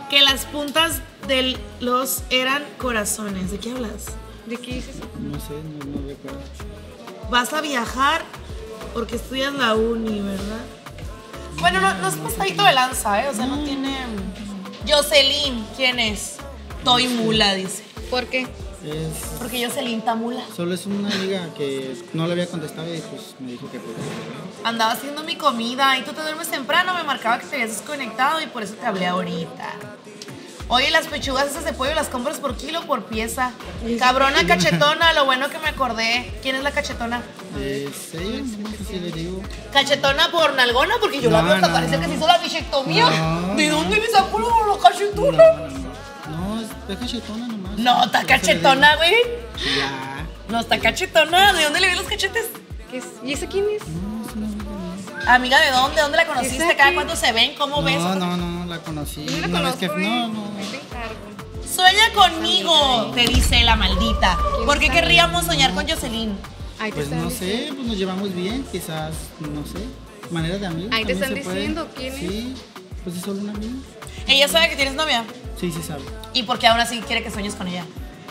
que las puntas de los eran corazones. ¿De qué hablas? ¿De qué dices? No sé, no recuerdo. Vas a viajar porque estudias la uni, ¿verdad? Bueno, no es pasadito de lanza, ¿eh? O sea, no tiene... Jocelyn, ¿quién es? Toy mula, dice. ¿Por qué? Porque yo se linta mula. Solo es una amiga que no le había contestado y pues me dijo que podía. Andaba haciendo mi comida y tú te duermes temprano. Me marcaba que te habías desconectado y por eso te hablé ahorita. Oye, las pechugas esas de pollo las compras por kilo o por pieza. Cabrona cachetona, lo bueno que me acordé. ¿Quién es la cachetona? Sí, no sé si le digo. ¿Cachetona por nalgona? Porque yo la veo hasta parece que se hizo la bichectomía. ¿De dónde me sacó la cachetona? No, es cachetona nomás. No, está cachetona, güey. Ya. No, está cachetona. ¿De dónde le vi los cachetes? ¿Y esa quién es? No, es una amiga mía. ¿Amiga de dónde? ¿Dónde la conociste? ¿Cada cuánto se ven? ¿Cómo ves? No, la conocí. ¿No la conocí? No. Sueña conmigo, te dice la maldita. ¿Por qué querríamos soñar con Jocelyn? Pues no sé, pues nos llevamos bien, quizás, no sé. Manera de amigos. Ahí te están diciendo quién es. Sí, pues es solo una amiga. ¿Ella sabe que tienes novia? Sí, sí sabe. ¿Y por qué aún así quiere que sueñes con ella?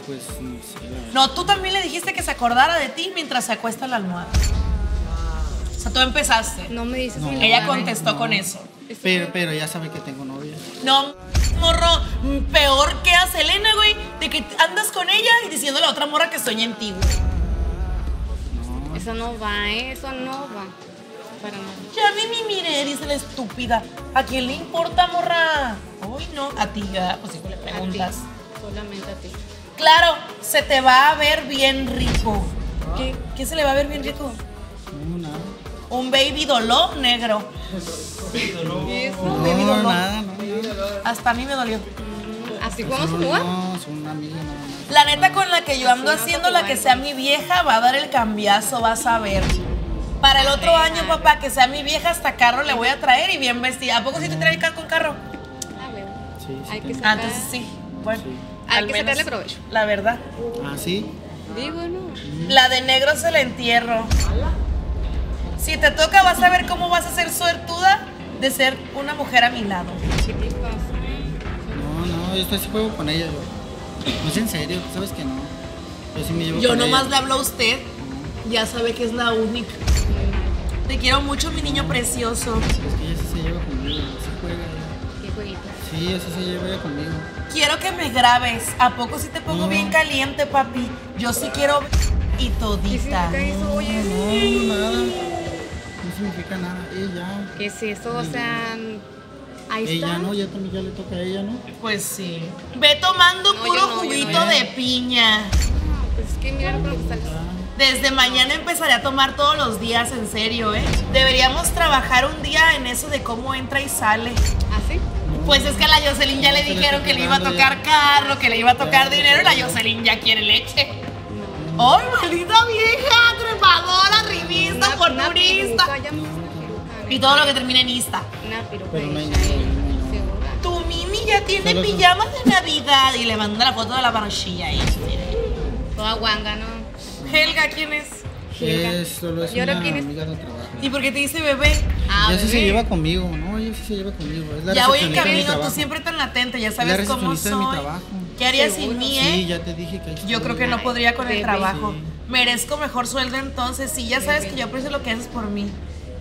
Pues no sé. No, tú también le dijiste que se acordara de ti mientras se acuesta la almohada. O sea, tú empezaste. No me dices. No, ella contestó con eso. Pero ya sabe que tengo novia. No, morro, peor que a Selena, güey, de que andas con ella y diciendo a la otra morra que sueña en ti, güey. No. Eso no va, ¿eh? Eso no va. Para nada. Ya ni me miré, dice la estúpida. ¿A quién le importa, morra? Ay, no. A ti, ya, pues si tú le preguntas. A ti. Solamente a ti. Claro, se te va a ver bien rico. ¿Qué se le va a ver bien rico? No, nada. Un baby dolor negro. Baby dolor. ¿Eso? No, baby dolor. Nada, no, nada. Hasta a mí me dolió. ¿Así podemos jugar? No, es una amiga. La neta con la que yo ando haciendo la que sea mi vieja va a dar el cambiazo, vas a ver. Para el otro año, papá, que sea mi vieja, hasta carro le voy a traer y bien vestida. ¿A poco sí te trae con carro? A ver. Sí, sí. Hay que sacar... Entonces sí. Bueno. Sí. Hay que sacarle provecho. La verdad. ¿Ah, sí? Digo, no. La de negro se la entierro. Si te toca, vas a ver cómo vas a ser suertuda de ser una mujer a mi lado. Chiquitos. No, yo estoy así juego con ella. No es en serio, sabes que no. Yo sí me llevo con ella. Yo nomás le hablo a usted. Ya sabe que es la única. Te quiero mucho, mi niño precioso. Es que ella sí se lleva conmigo, sí juega. ¿Qué jueguita? Sí, ella sí se lleva conmigo. Quiero que me grabes. ¿A poco sí te pongo bien caliente, papi? Yo sí quiero... Y todita. ¿Qué significa eso? Oye, no, nada. No significa nada. Ella. ¿Qué es eso? O sea... Ahí está. Ella no, ya también ya le toca a ella, ¿no? Pues sí. Ve tomando puro juguito de piña. No, pues es que mira lo que sale. Desde mañana empezaré a tomar todos los días, en serio, ¿eh? Deberíamos trabajar un día en eso de cómo entra y sale. ¿Ah, sí? Pues es que a la Jocelyn ya le dijeron que le iba a tocar carro, que le iba a tocar dinero, y la Jocelyn ya quiere leche. ¡Oh, maldita vieja! Trepadora, revista, pornurista. Y todo lo que termina en Insta. Una piruja segura. Tu Mimi ya tiene pijamas de Navidad y le manda la foto de la barchilla ahí. Toda guanga, ¿no? Helga, ¿quién es? Helga. Solo es una amiga de trabajo. ¿Y por qué te dice bebé? Ella sí se lleva conmigo, ¿no? Ella sí se lleva conmigo. Ya voy en camino, tú siempre tan latente, ya sabes cómo soy. ¿Qué harías sin mí, eh? Sí, ya te dije que... Yo creo que no podría con el trabajo. Merezco mejor sueldo entonces. Sí, ya sabes que yo aprecio lo que haces por mí.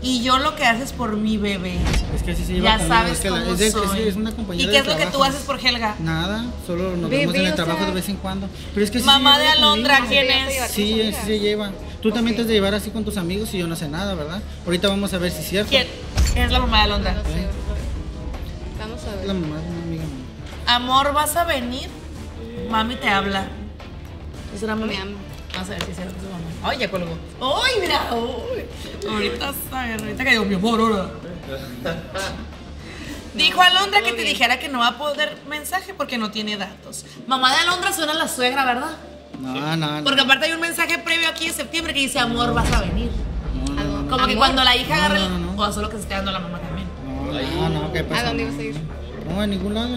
Y yo lo que haces por mi bebé. Es que así se lleva. Ya sabes cómo soy. Es una compañera. ¿Y qué es lo que tú haces por Helga? Nada, solo nos vemos en el trabajo de vez en cuando. Pero es que mamá de Alondra, ¿quién es? Sí, así se lleva. Tú también te has de llevar así con tus amigos y yo no sé nada, ¿verdad? Ahorita vamos a ver si es cierto. ¿Quién es la mamá de Alondra? Vamos a ver. La mamá de una amiga mía. Amor, ¿vas a venir? Mami te habla. ¿Es la mamá? Me ama. Vamos a ver si es cierto. Ay, ya colgó. Ay, mira. Ahorita sabes, ahorita que digo, mi amor, ahora. Dijo a Alondra que te dijera que no va a poder mensaje porque no tiene datos. Mamá de Alondra suena la suegra, ¿verdad? No. Porque aparte hay un mensaje previo aquí de septiembre que dice, amor, vas a venir. No. Como que cuando la hija agarra el... O solo que se esté dando la mamá también. No, ¿qué pasa? ¿A dónde ibas a ir? No, a ningún lado,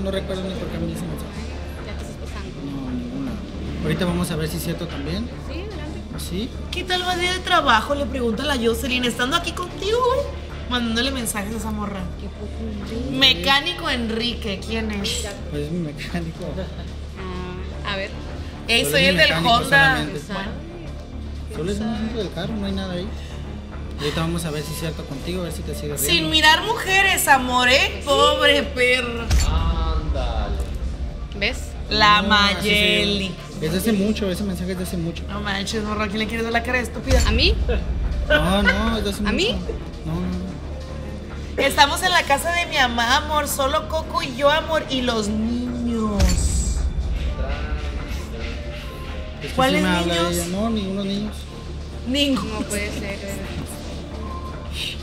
No recuerdo ni por qué me dicen eso. Ya te estás pasando. No, ningún lado. Ahorita vamos a ver si es cierto también. Sí, adelante. ¿Sí? ¿Qué tal va el día de trabajo? Le pregunta a la Jocelyn, estando aquí contigo, güey. Mandándole mensajes a esa morra. Qué poco Enrique. Mecánico Enrique, ¿quién es? Pues mi mecánico. A ver. Ey, soy el del Honda. Solo es un ejemplo del carro, no hay nada ahí. Ahorita vamos a ver si es cierto contigo, a ver si te sigue riendo. Sin mirar mujeres, amor, ¿eh? Pobre perro. Ándale. ¿Ves? La Mayeli. Es de hace mucho, ese mensaje es de hace mucho. No manches, morro, ¿a quién le quieres dar la cara de estúpida? ¿A mí? No, es de hace mucho. ¿A mí? No. Estamos en la casa de mi mamá, amor. Solo Coco y yo, amor, y los niños. ¿Cuáles niños? No, ninguno niños. Ninguno. No puede ser.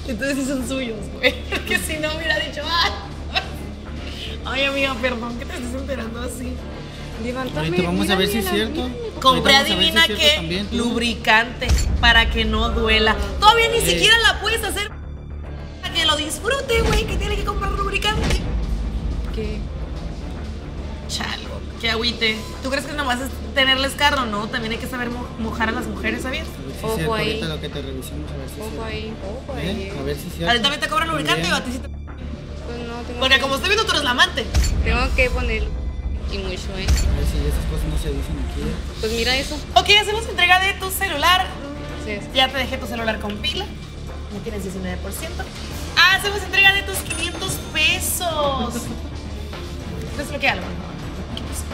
Entonces son suyos, güey. Porque si no hubiera dicho, ay, amiga, perdón que te estés enterando así. Levántame. Vamos a ver si es cierto. Compré, adivina qué, lubricante para que no duela. Todavía ni siquiera la puedes hacer para que lo disfrute, güey, que tiene que comprar lubricante. ¿Qué? Chalo, que agüite. ¿Tú crees que nomás es tenerles carro? No, también hay que saber mojar a las mujeres, ¿sabías? Ojo ahí. Ahorita lo que te revisamos, a ver si es cierto. Ojo ahí. A ver si es cierto. ¿A ti también te cobran lubricante o a ti sí te...? Pues no, tengo. Porque como estoy viendo, tú eres la amante. Tengo que poner y mucho, ¿eh? A ver si esas cosas no se dicen aquí. Pues mira eso. Ok, hacemos entrega de tu celular. Entonces, ya te dejé tu celular con pila. No tienes 19%. Ah, hacemos entrega de tus 500 pesos. Desbloquea algo. ¿Qué pasó?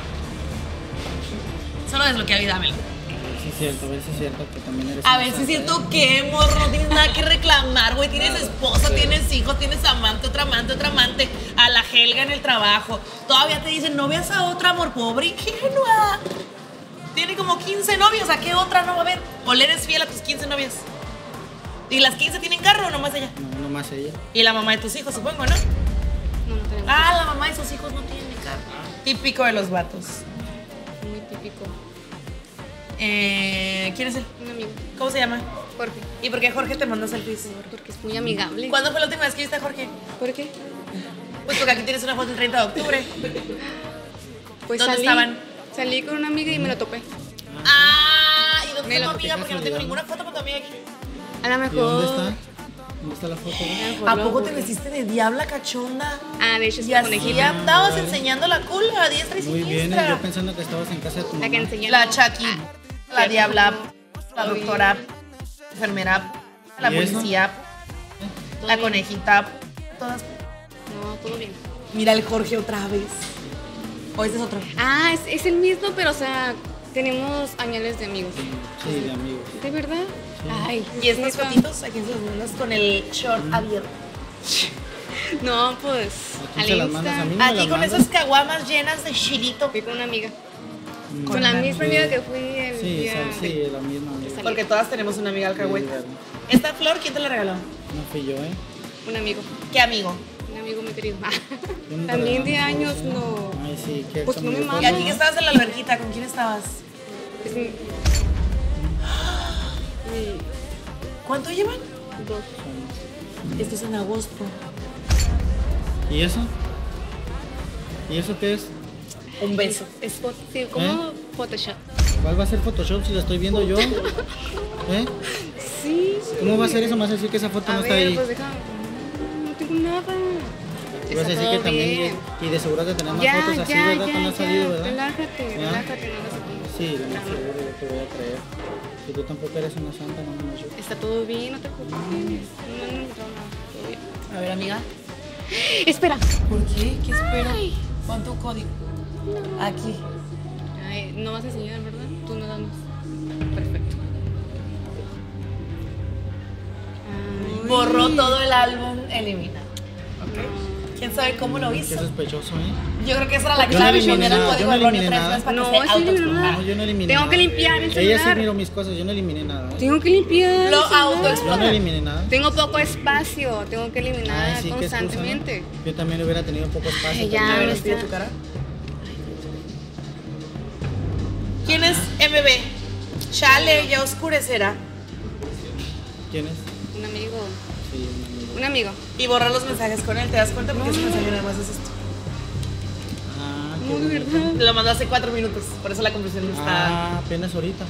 Solo desbloquea y dámelo. A ver si es cierto que también eres... A ver si es cierto que, morro, no tienes nada que reclamar, güey. Tienes esposa, tienes hijos, tienes amante, otra amante, otra amante. A la Helga en el trabajo. Todavía te dicen, no veas a otra, amor, pobre ingenua. Tiene como 15 novias, ¿a qué otra no va a haber? ¿O le eres fiel a tus 15 novias? ¿Y las 15 tienen carro o nomás ella? No, nomás ella. ¿Y la mamá de tus hijos, supongo, no? No, no tenemos. Ah, la mamá de sus hijos no tiene carro. Típico de los vatos. Muy típico. ¿Quién es él? Un amigo. ¿Cómo se llama? Jorge. ¿Y por qué Jorge te mandó selfies? Porque es muy amigable. ¿Cuándo fue la última vez que viste a Jorge? ¿Por qué? Pues porque aquí tienes una foto el 30 de octubre. Pues ¿dónde estaban? Salí con una amiga y me lo topé. Ah, ¿y dónde está tu amiga? Porque no tengo ninguna foto con tu amiga aquí. A lo mejor... ¿Dónde está? ¿Dónde está la foto? ¿A poco te vestiste de diabla cachonda? Ah, de hecho es conejita. Y andabas enseñando la culpa a diestra y siniestra. Muy bien, yo pensando que estabas en casa de tu mamá. La que enseñó. La Chucky. La diabla, la doctora, la enfermera, la policía, la conejita, todas. No, todo bien. Mira el Jorge otra vez. ¿O este es otro? Ah, es el mismo, pero o sea, tenemos añales de amigos. Sí, de amigos. ¿De verdad? Sí. Ay, y estas fotitos aquí en sus manos con el short abierto. No, pues, aquí al Insta. Aquí con esas caguamas llenas de chilito. Fui con una amiga. Con la misma amiga que fui el día. Sí, la misma amiga. Porque todas tenemos una amiga alcahueta. ¿Esta flor quién te la regaló? No fui yo, ¿eh? Un amigo. ¿Qué amigo? Un amigo muy querido. También de años, no. Ay, sí, qué. Pues no me mames. ¿Y aquí que estabas en la alberquita? ¿Con quién estabas? Pues mi... ¿Cuánto llevan? 2 años. Esto es en agosto. ¿Y eso? ¿Y eso qué es? Un beso. Es sí, como Photoshop. ¿Cuál va a ser Photoshop si la estoy viendo yo? ¿Eh? Sí. ¿Cómo va a ser eso? Me vas a decir que esa foto no está ahí. Pues déjame. No tengo nada. Vas a decir que también. Y de seguro de tener más fotos así, ¿verdad? No ha salido, ¿verdad? Relájate, relájate, no las apuntes. Sí, lo más seguro de lo que voy a traer. Si tú tampoco eres una santa, no me ayudes. Está todo bien, no te preocupes. A ver, amiga. Espera. ¿Por qué? ¿Qué espera? ¿Cuánto código? No. Aquí. Ay, no vas a enseñar, ¿verdad? Tú no damos. Perfecto. Ay. Borró todo el álbum, elimina. Okay. No. ¿Quién sabe cómo lo hizo? Qué sospechoso, ¿eh? Yo creo que esa era la clave. Yo no eliminé nada. Yo no eliminé nada. No, yo no eliminé nada. Tengo que limpiar el celular. Ella sí miró mis cosas, yo no eliminé nada. Tengo que limpiar. Lo autoexplota. Yo no eliminé nada. Tengo poco espacio, tengo que eliminar constantemente. Yo también hubiera tenido poco espacio. Ya, ¿me escribe tu cara? ¿Quién es MB? Chale, ya oscurecerá. ¿Quién es? Un amigo. Sí, un amigo. Un amigo. Y borrar los mensajes con él, ¿te das cuenta? Porque ese mensaje nada más es esto. Ah, no, de verdad. Lo mandó hace 4 minutos, por eso la conversación está... Ah, apenas ahorita.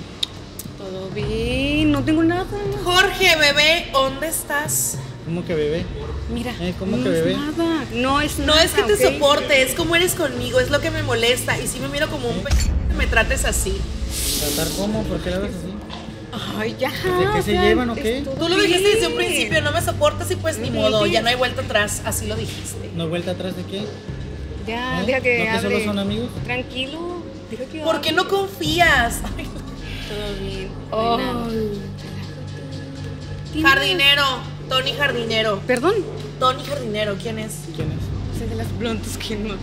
Todo bien, no tengo nada. Jorge, bebé, ¿dónde estás? ¿Cómo que bebé? Mira, ¿cómo que bebé? Nada. No es nada. No es que te soporte, es como eres conmigo, es lo que me molesta. Y si me miro como un pecho, me trates así. ¿Tratar cómo? ¿Por qué la ves así? Ay, ya. ¿De qué se llevan o qué? Tú lo dijiste desde un principio, no me soportas y pues ni modo, ya no hay vuelta atrás, así lo dijiste. ¿No hay vuelta atrás de qué? Ya, deja que hable. ¿No que solo son amigos? Tranquilo, deja que hable. ¿Por qué no confías? Todo bien. Oh. Jardinero, Tony Jardinero. ¿Perdón? Tony Jardinero, ¿quién es? ¿Quién es? Es el de las blondas que no...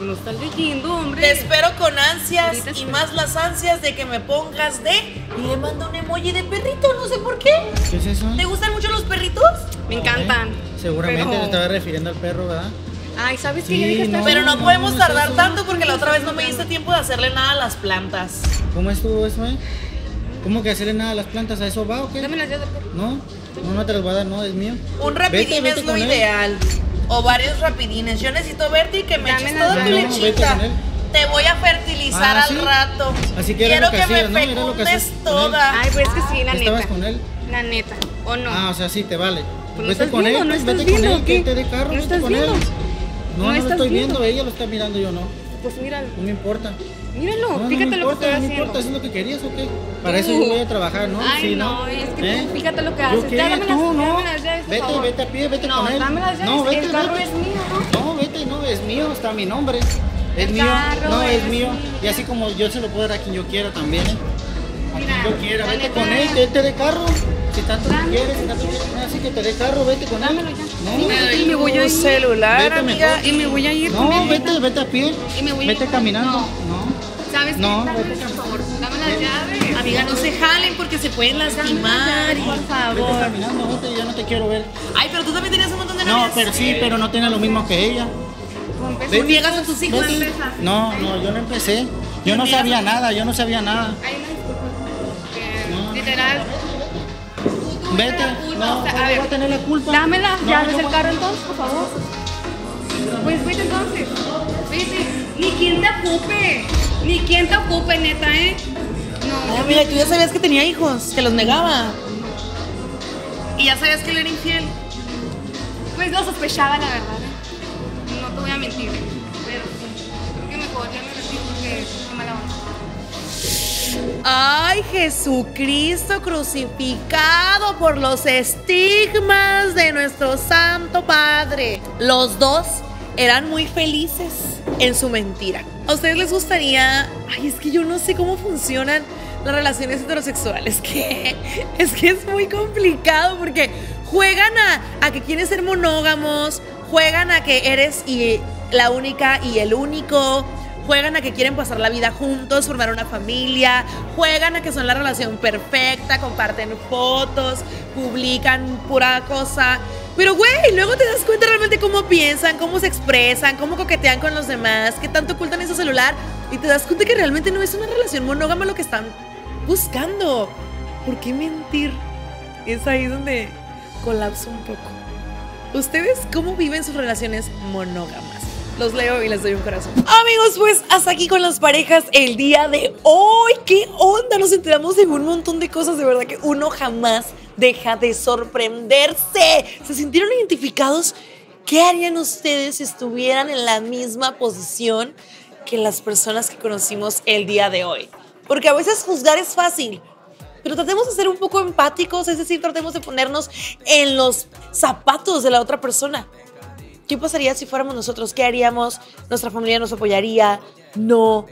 No estás leyendo, hombre. Te espero con ansias y más las ansias de que me pongas de... Y le mando un emoji de perrito, no sé por qué. ¿Qué es eso? ¿Te gustan mucho los perritos? Me encantan. Seguramente te estaba refiriendo al perro, ¿verdad? Ay, ¿sabes qué? Ya dije, pero no podemos tardar tanto porque la otra vez no me diste tiempo de hacerle nada a las plantas. ¿Cómo estuvo eso, eh? ¿Cómo que hacerle nada a las plantas? ¿A eso va o qué? Dame las llaves del perro. No, no te las voy a dar, no, es mío. Un rapidín es lo ideal. O varios rapidines. Yo necesito verte y que me eches toda tu lechita. Te voy a fertilizar al rato. Así que quiero que me fecundes toda. Ay, pues es que sí, la neta. ¿Estabas con él? La neta, ¿o no? Ah, o sea, sí, te vale. Pues vete con él, que te dé carro, vete con él. No, no lo estoy viendo, ella lo está mirando, yo no. Pues míralo. No me importa. Míralo, no, fíjate lo que estoy haciendo. No me importa, ¿haciendo lo que querías o qué? Para eso yo voy a trabajar, ¿no? Ay, sí, no, es que fíjate lo que haces. ¿Yo qué? Tú, no. Vete a pie, vete con él. No, vete, el carro es mío, ¿no? No, vete, no, es mío, está mi nombre. Es mío, no, es mío. Y así como yo se lo puedo dar a quien yo quiera también, ¿eh? A quien yo quiera, vete con él, vete de carro. Si tanto quieres, si tanto quieres, así que te dé carro, vete con él. No, y me voy a ir celular, amiga, y me voy a ir. No, vete a pie, vete caminando. No, ¿sabes qué? Por favor, dame las llaves. Amiga, no se jalen porque se pueden lastimar. Por favor. Vete caminando, vete, ya no te quiero ver. Ay, pero tú también tenías un montón de novias. No, pero sí, pero no tienes lo mismo que ella. Tú llegas a tus hijos. No, no, yo no empecé. Yo no sabía nada, yo no sabía nada. Ay, no, disculpa. Literal. Vete, no, a ver, voy a tener la culpa. Dame las llaves del carro entonces, por favor. Pues vete entonces. Vete. Ni quien te ocupe. Ni quien te ocupe, neta, ¿eh? No. Mira, tú ya sabías que tenía hijos, que los negaba. Y ya sabías que él era infiel. Pues lo sospechaba, la verdad. No te voy a mentir. Pero creo que mejor ya me retiro porque es mala onda. Ay, Jesucristo crucificado por los estigmas de nuestro Santo Padre. Los dos eran muy felices en su mentira. ¿A ustedes les gustaría? Ay, es que yo no sé cómo funcionan las relaciones heterosexuales. Es que es muy complicado porque juegan a que quieren ser monógamos, juegan a que eres y la única y el único. Juegan a que quieren pasar la vida juntos, formar una familia, juegan a que son la relación perfecta, comparten fotos, publican pura cosa. Pero güey, luego te das cuenta realmente cómo piensan, cómo se expresan, cómo coquetean con los demás, qué tanto ocultan en su celular. Y te das cuenta que realmente no es una relación monógama lo que están buscando. ¿Por qué mentir? Es ahí donde colapso un poco. ¿Ustedes cómo viven sus relaciones monógamas? Los leo y les doy un corazón. Amigos, pues hasta aquí con las parejas el día de hoy. ¡Qué onda! Nos enteramos de un montón de cosas. De verdad que uno jamás deja de sorprenderse. ¿Se sintieron identificados? ¿Qué harían ustedes si estuvieran en la misma posición que las personas que conocimos el día de hoy? Porque a veces juzgar es fácil, pero tratemos de ser un poco empáticos. Es decir, tratemos de ponernos en los zapatos de la otra persona. ¿Qué pasaría si fuéramos nosotros? ¿Qué haríamos? ¿Nuestra familia nos apoyaría? No.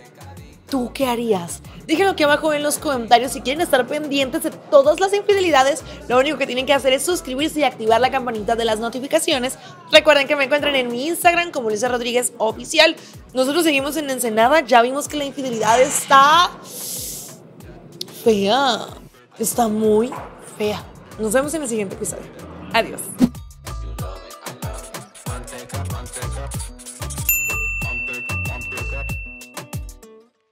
¿Tú qué harías? Déjenlo aquí abajo en los comentarios. Si quieren estar pendientes de todas las infidelidades, lo único que tienen que hacer es suscribirse y activar la campanita de las notificaciones. Recuerden que me encuentran en mi Instagram como Lizbeth Rodríguez Oficial. Nosotros seguimos en Ensenada. Ya vimos que la infidelidad está fea. Está muy fea. Nos vemos en el siguiente episodio. Adiós.